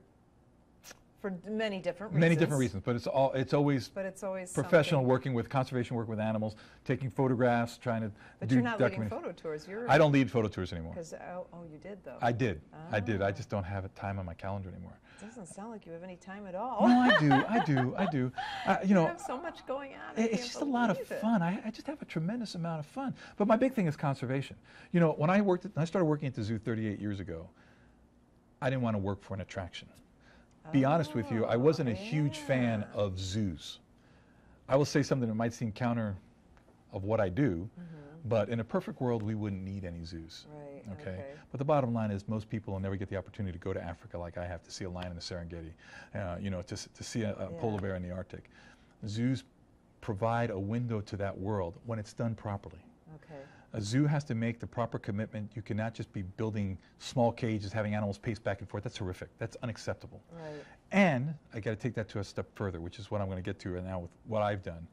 for many different reasons. Many different reasons, but it's always professional something. Working with conservation work with animals, taking photographs, trying to but do you're not leading photo tours. I don't lead photo tours anymore. Oh, you did though. I did. Oh. I did. I just don't have time on my calendar anymore. It doesn't sound like you have any time at all. No, I do. You know, have so much going on. It's just a lot of fun. I just have a tremendous amount of fun. But my big thing is conservation. You know, when I started working at the zoo 38 years ago, I didn't want to work for an attraction. Be honest with you, I wasn't a huge fan of zoos. I will say something that might seem counter of what I do, but in a perfect world, we wouldn't need any zoos. Right. Okay. But the bottom line is most people will never get the opportunity to go to Africa like I have to see a lion in the Serengeti, you know, to see a polar bear in the Arctic. Zoos provide a window to that world when it's done properly. Okay. A zoo has to make the proper commitment. You cannot just be building small cages, having animals pace back and forth. That's horrific. That's unacceptable. Right. And I got to take that to a step further, which is what I'm going to get to right now with what I've done.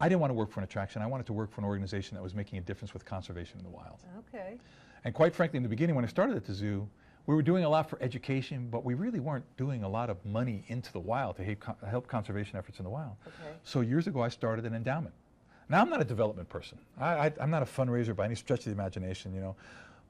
I didn't want to work for an attraction. I wanted to work for an organization that was making a difference with conservation in the wild. Okay. And quite frankly, in the beginning, when I started at the zoo, we were doing a lot for education, but we really weren't doing a lot of money into the wild to help conservation efforts in the wild. Okay. So years ago, I started an endowment. Now, I'm not a development person. I'm not a fundraiser by any stretch of the imagination, you know.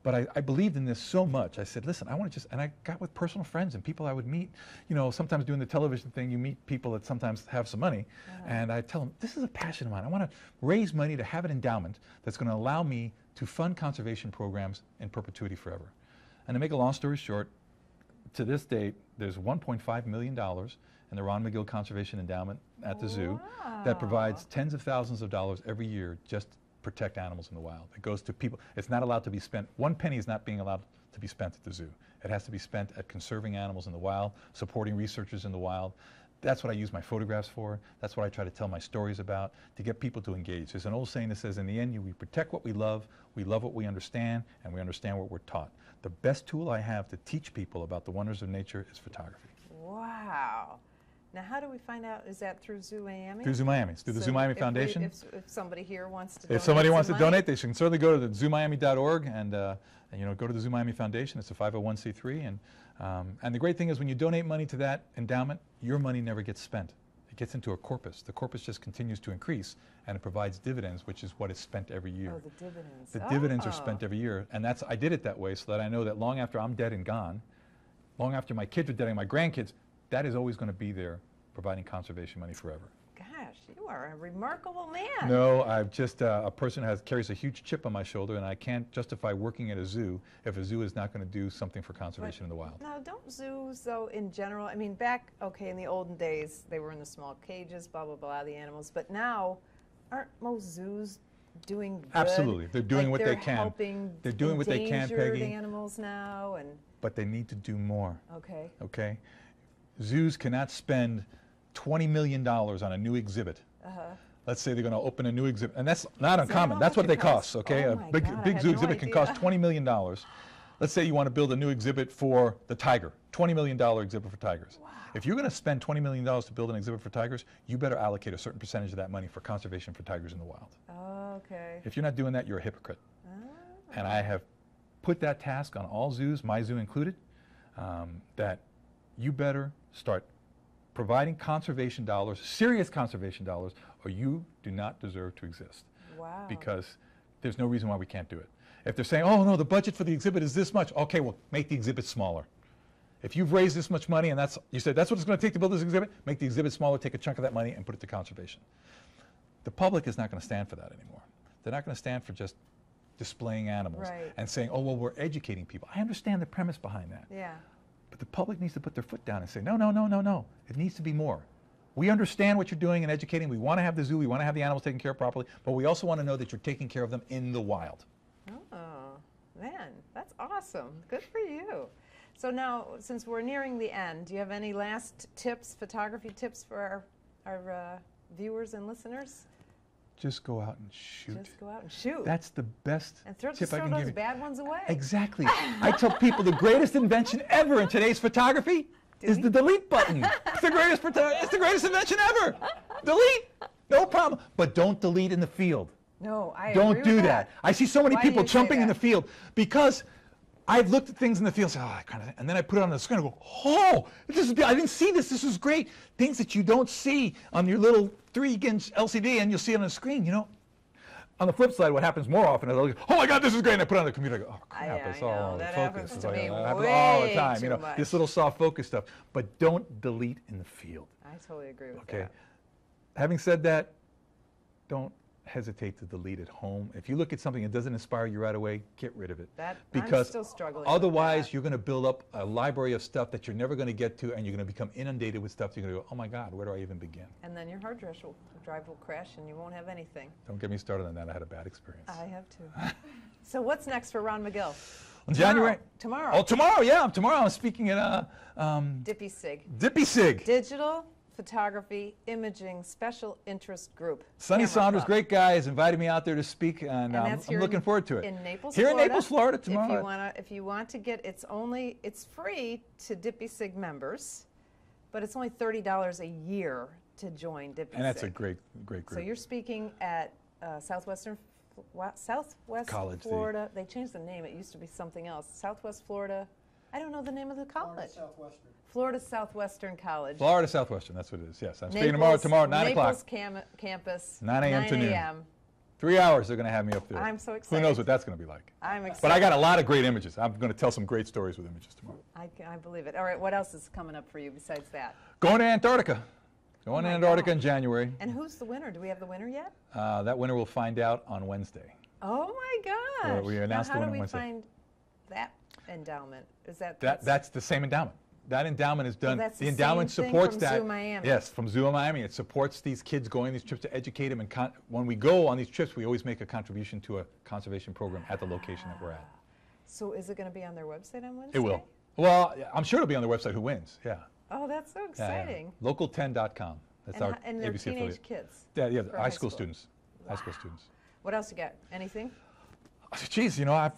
But I believed in this so much. I said, listen, I want to just, and I got with personal friends and people I would meet, you know, sometimes doing the television thing, you meet people that sometimes have some money. And I tell them, this is a passion of mine. I want to raise money to have an endowment that's going to allow me to fund conservation programs in perpetuity forever. And to make a long story short, to this date, there's $1.5 million in the Ron Magill Conservation Endowment at the zoo that provides tens of thousands of dollars every year just to protect animals in the wild. It goes to people. It's not allowed to be spent. One penny is not being allowed to be spent at the zoo. It has to be spent at conserving animals in the wild, supporting researchers in the wild. That's what I use my photographs for. That's what I try to tell my stories about, to get people to engage. There's an old saying that says, in the end, we protect what we love what we understand, and we understand what we're taught. The best tool I have to teach people about the wonders of nature is photography. Wow. Now, how do we find out? Is that through Zoo Miami? Through Zoo Miami. It's through the Zoo Miami Foundation. If somebody here wants to donate, they can certainly go to the zoomiami.org and you know, go to the Zoo Miami Foundation. It's a 501c3. And the great thing is when you donate money to that endowment, your money never gets spent. It gets into a corpus. The corpus just continues to increase, and it provides dividends, which is what is spent every year. Oh, the dividends. The dividends are spent every year. And that's, I did it that way so that I know that long after I'm dead and gone, long after my kids are dead and my grandkids, that is always going to be there, providing conservation money forever. Gosh, you are a remarkable man. No, I'm just a person who carries a huge chip on my shoulder, and I can't justify working at a zoo if a zoo is not going to do something for conservation in the wild. Now, don't zoos, though, in general, I mean, back, okay, in the olden days, they were in the small cages, blah, blah, blah, the animals, but now, aren't most zoos doing good? Absolutely. They're doing what they can. They're doing what they can, Peggy. Animals now, and but they need to do more. Okay. Okay? Zoos cannot spend $20 million on a new exhibit. Let's say they're going to open a new exhibit. And that's not uncommon. That's what they cost, okay? A big zoo exhibit can cost $20 million. Let's say you want to build a new exhibit for the tiger, $20 million exhibit for tigers. Wow. If you're going to spend $20 million to build an exhibit for tigers, you better allocate a certain percentage of that money for conservation for tigers in the wild. Oh, okay. If you're not doing that, you're a hypocrite. Oh. And I have put that task on all zoos, my zoo included, that you better start providing conservation dollars, serious conservation dollars, or you do not deserve to exist. Wow. Because there's no reason why we can't do it. If they're saying, oh, no, the budget for the exhibit is this much, okay, well, make the exhibit smaller. If you've raised this much money and that's, you said that's what it's going to take to build this exhibit, make the exhibit smaller, take a chunk of that money and put it to conservation. The public is not going to stand for that anymore. They're not going to stand for just displaying animals and saying, oh, well, we're educating people. I understand the premise behind that. Yeah. But the public needs to put their foot down and say, no, no, no, no, no. It needs to be more. We understand what you're doing in educating. We want to have the zoo. We want to have the animals taken care of properly. But we also want to know that you're taking care of them in the wild. Oh, man, that's awesome. Good for you. So now, since we're nearing the end, do you have any last tips, photography tips for our viewers and listeners? Just go out and shoot. Just go out and shoot. That's the best tip I can give you. Throw those bad ones away. Exactly. I tell people the greatest invention ever in today's photography is the delete button. It's the greatest invention ever. Delete. No problem. But don't delete in the field. No, I don't agree with that. I see so many people jumping in the field because I've looked at things in the field, say, oh, that kind of thing, and then I put it on the screen and go, oh, this is, I didn't see this. This is great. Things that you don't see on your little 3-inch LCD, and you'll see it on the screen. You know, on the flip side, what happens more often is, like, oh my God, this is great. And I put it on the computer. I go, oh crap, it's all out of focus. It's like, that happens all the time. You know, this little soft focus stuff. But don't delete in the field. I totally agree with that. Okay. Having said that, don't hesitate to delete at home. If you look at something that doesn't inspire you right away, get rid of it. Because I'm still struggling otherwise, you're going to build up a library of stuff that you're never going to get to, and you're going to become inundated with stuff. You're going to go, oh my God, where do I even begin? And then your hard drive will crash, and you won't have anything. Don't get me started on that. I had a bad experience. I have too. So what's next for Ron Magill? On January. Tomorrow. Oh, tomorrow. Yeah, tomorrow. I'm speaking at DPI-SIG. DPI-SIG. Digital Photography Imaging Special Interest Group. Sonny Saunders, great guy, has invited me out there to speak, and I'm looking forward to it. In Naples, Florida. Here in Naples, Florida, tomorrow. If you want to get, it's free to DPI-SIG members, but it's only $30 a year to join DPI-SIG. And that's a great, great group. So you're speaking at Southwest College Florida. They changed the name. It used to be something else. Southwest Florida. I don't know the name of the college. Florida Southwestern College. Florida Southwestern, that's what it is, yes. I'm speaking tomorrow at 9 o'clock. Naples campus. 9 a.m. to noon. 3 hours they're going to have me up there. I'm so excited. Who knows what that's going to be like. I'm excited. But I got a lot of great images. I'm going to tell some great stories with images tomorrow. I believe it. All right, what else is coming up for you besides that? Going to Antarctica. Going to Antarctica in January. And who's the winner? Do we have the winner yet? That winner we'll find out on Wednesday. Oh, my gosh. We announced the winner on Wednesday. How do we find that endowment? Is that that's the same endowment. That endowment is done. The endowment supports that. Zoo Miami. Yes, from Zoo Miami. It supports these kids going these trips to educate them. And when we go on these trips, we always make a contribution to a conservation program at the location that we're at. So is it going to be on their website on Wednesday? It will. Well, I'm sure it'll be on their website. Who wins? Yeah. Oh, that's so exciting. Yeah. Local10.com. That's our ABC affiliate. And they're teenage kids. Yeah, high school students. Wow. High school students. What else you got? Anything? geez, you know, I'm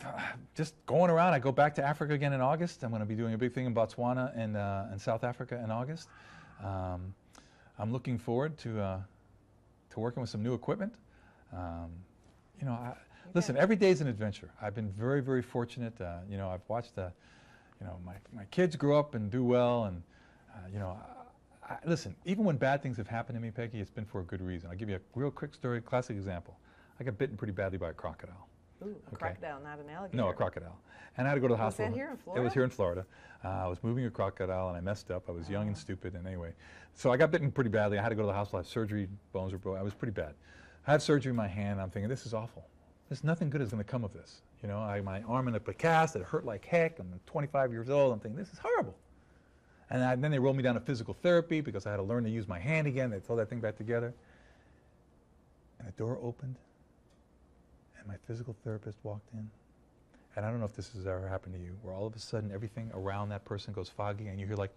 just going around. I go back to Africa again in August. I'm going to be doing a big thing in Botswana and South Africa in August. I'm looking forward to working with some new equipment. You know, listen, every day is an adventure. I've been very, very fortunate. You know, I've watched, you know, my kids grow up and do well. And, you know, listen, even when bad things have happened to me, Peggy, it's been for a good reason. I'll give you a real quick story, classic example. I got bitten pretty badly by a crocodile. Ooh, a crocodile, not an alligator. No, a crocodile. And I had to go to the hospital. Was that here in Florida? It was here in Florida. I was moving a crocodile and I messed up. I was young and stupid, and anyway. So I got bitten pretty badly. I had to go to the hospital. I had surgery, bones were broken. I was pretty bad. I had surgery in my hand. I'm thinking, this is awful. There's nothing good is going to come of this. You know, my arm in a cast, it hurt like heck. I'm 25 years old. I'm thinking, this is horrible. And then they rolled me down to physical therapy because I had to learn to use my hand again. They threw that thing back together. And the door opened. My physical therapist walked in, and I don't know if this has ever happened to you, where all of a sudden everything around that person goes foggy and you hear like,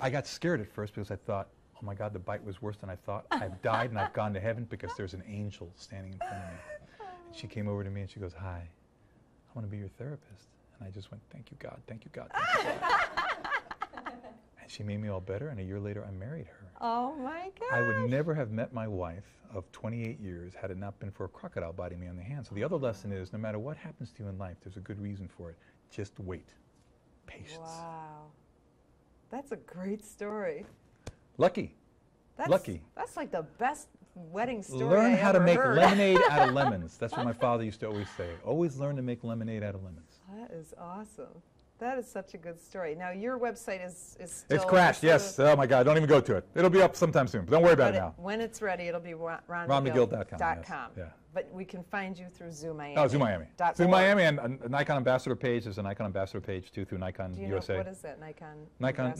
I got scared at first because I thought, oh my God, the bite was worse than I thought. I've died and I've gone to heaven because there's an angel standing in front of me. And she came over to me and she goes, hi, I want to be your therapist. And I just went, thank you, God, thank you, God, thank you, God. And she made me all better, and a year later I married her. Oh my God! I would never have met my wife of 28 years had it not been for a crocodile biting me on the hand. So the other lesson is, no matter what happens to you in life, there's a good reason for it. Just wait. Patience. Wow. That's a great story. Lucky. Lucky. That's like the best wedding story Learn I how ever to make heard. Lemonade out of lemons. That's what my father used to always say. Always learn to make lemonade out of lemons. That is awesome. That is such a good story. Now, your website is still... It's crashed, yes. Oh, my God. Don't even go to it. It'll be up sometime soon. But don't worry about it now. When it's ready, it'll be ronmagill.com. Yes. Yeah. But we can find you through Zoo Miami. Oh, Zoo Miami. Zoo Miami and a Nikon Ambassador page. There's a Nikon Ambassador page, too, through Nikon USA. What is that, Nikon USA.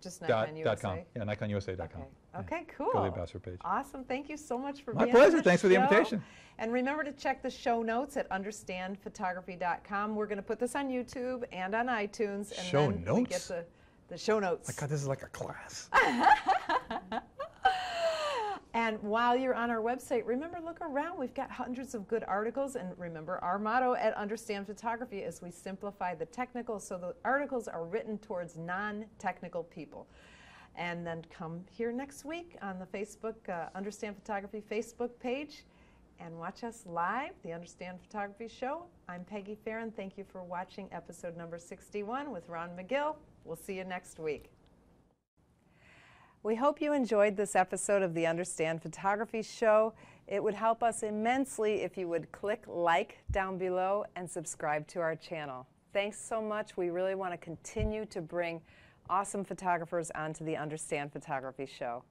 Just Nikon USA? Yeah, NikonUSA.com. Okay, cool. Go to the Ambassador page. Awesome. Thank you so much for being here. My pleasure. Thanks for the invitation. And remember to check the show notes at understandphotography.com. We're going to put this on YouTube and on iTunes. And show notes? We get the show notes. My God, this is like a class. And while you're on our website, remember, look around. We've got hundreds of good articles. And remember, our motto at Understand Photography is we simplify the technical. So the articles are written towards non-technical people. And then come here next week on the Facebook, Understand Photography Facebook page, and watch us live, the Understand Photography Show. I'm Peggy Farren. Thank you for watching episode number 61 with Ron Magill. We'll see you next week. We hope you enjoyed this episode of the Understand Photography Show. It would help us immensely if you would click like down below and subscribe to our channel. Thanks so much. We really want to continue to bring awesome photographers onto the Understand Photography Show.